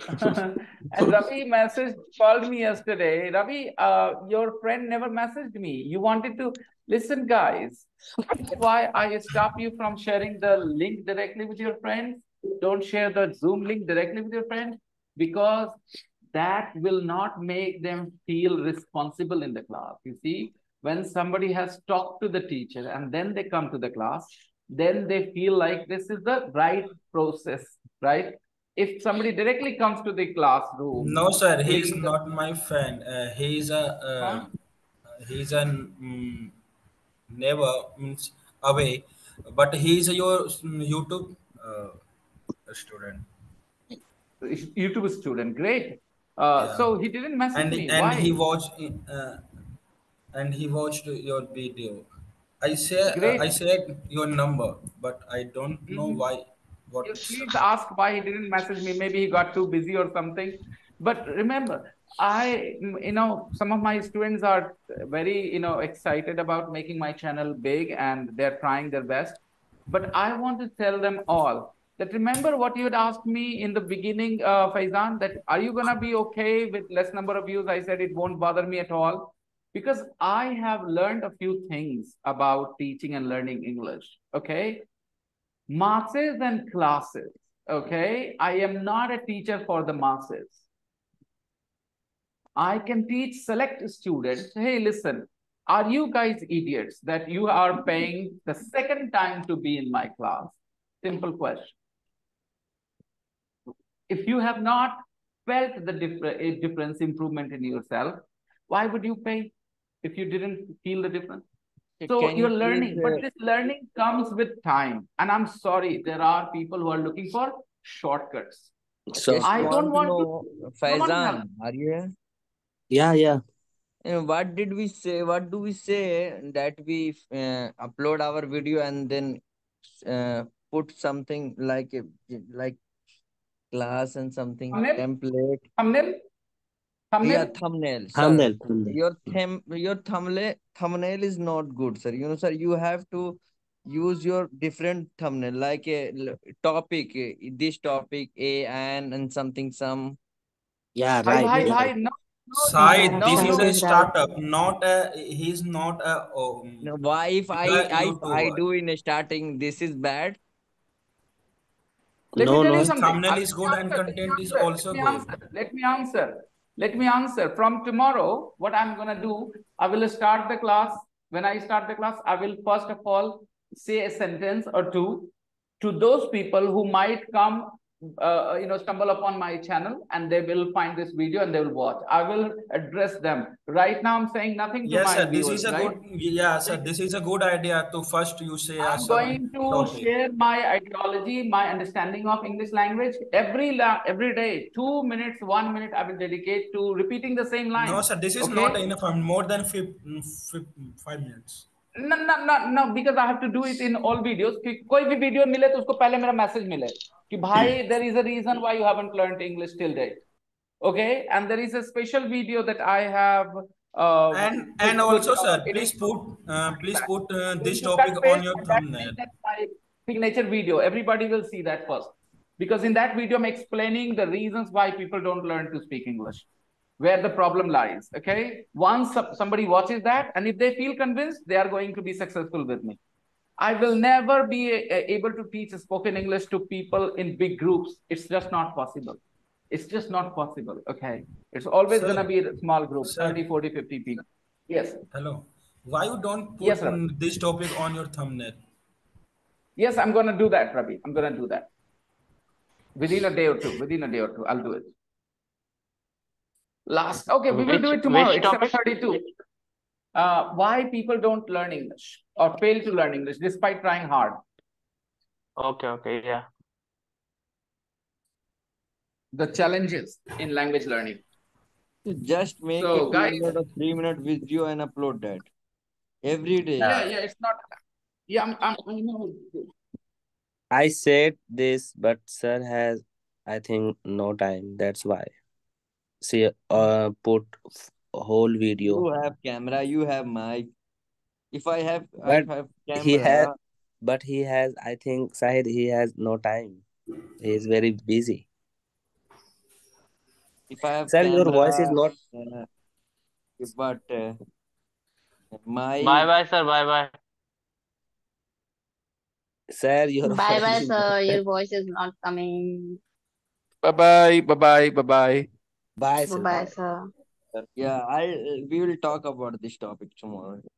And, and Ravi messaged, called me yesterday. Ravi, uh, your friend never messaged me. You wanted to, listen guys, that's why I stop you from sharing the link directly with your friends. Don't share the Zoom link directly with your friends because that will not make them feel responsible in the class. You see, when somebody has talked to the teacher and then they come to the class, then they feel like this is the right process, right? If somebody directly comes to the classroom... No, sir, he is not my friend. Uh, he is a... Uh, huh? He is a... Um, never means away, but he is a, your YouTube uh, student. YouTube student, great. Uh, yeah. So he didn't message and, me. And Why? He watched... Uh, and he watched your video. I say Great. I said your number, but I don't mm-hmm. know why. What? If please ask why he didn't message me. Maybe he got too busy or something. But remember, I, you know, some of my students are very, you know, excited about making my channel big and they're trying their best. But I want to tell them all that remember what you had asked me in the beginning, uh, Faizan, that are you going to be okay with less number of views? I said it won't bother me at all because I have learned a few things about teaching and learning English, okay? Masses and classes, okay? I am not a teacher for the masses. I can teach select students, hey, listen, are you guys idiots that you are paying the second time to be in my class? Simple question. If you have not felt the difference, difference improvement in yourself, why would you pay if you didn't feel the difference? So can you're you learning, but this learning comes with time. And I'm sorry, there are people who are looking for shortcuts. So I don't want to... Faizan, are you here? Yeah, yeah. And what did we say? What do we say that we uh, upload our video and then uh, put something like a, like class and something thumbnail? template thumbnail thumbnail yeah, thumbnail thumbnail, thumbnail. Your them your thumbnail thumbnail is not good, sir. You know, sir, you have to use your different thumbnail like a topic. This topic a and and something some. Yeah, right. Hi, hi, hi, no. No, Sahil, no, this no, is no, a startup, no. not a, he's not a, um, no, why if I, I, I do in a starting, this is bad? Let no, no, thumbnail is good and content is also good. Let me answer, let me answer. From tomorrow, what I'm going to do, I will start the class. When I start the class, I will first of all say a sentence or two to those people who might come Uh, you know, stumble upon my channel and they will find this video and they will watch. I will address them. Right now, I'm saying nothing to yes, my sir, viewers, this is a right? good, yeah, sir, this is a good idea to first you say... I'm uh, going to topic. share my ideology, my understanding of English language. Every la every day, two minutes, one minute, I will dedicate to repeating the same line. No, sir, this is okay? not enough. I'm more than five, five minutes. No, no, no, no, because I have to do it in all videos. If video mile, to usko pehle mera message mile. Ki bhai, there is a reason why you haven't learned English till date. Okay? And there is a special video that I have. Uh, and and also, sir, please put, uh, please put uh, this topic on your thumbnail. That's my signature video. Everybody will see that first. Because in that video, I'm explaining the reasons why people don't learn to speak English. Where the problem lies, okay? Once somebody watches that, and if they feel convinced, they are going to be successful with me. I will never be able to teach spoken English to people in big groups. It's just not possible. It's just not possible, okay? It's always going to be a small group, sir, thirty, forty, fifty people. Yes. Hello. Why you don't put yes, this topic on your thumbnail? Yes, I'm going to do that, Ravi. I'm going to do that. Within a day or two. Within a day or two, I'll do it. Last, okay, we will do it tomorrow. It's seven thirty-two. Uh, why people don't learn English or fail to learn English despite trying hard. Okay, okay, yeah. The challenges in language learning. Just make so, a guys, three minute video and upload that every day. Yeah, yeah, it's not. Yeah, I'm, I'm, I know. I said this, but sir has, I think, no time. That's why. Say, uh, put whole video. You have camera, you have mic. If I have, I have camera. He has, but he has, I think, Sahid, he has no time. He is very busy. If I have Sir, camera, your voice is not... Uh, but uh, my... Bye-bye, sir, bye-bye. Sir, your bye voice bye, is sir, your voice is not coming. Bye-bye, bye-bye, bye-bye. Bye, sir. Bye, sir. Yeah, I we will talk about this topic tomorrow.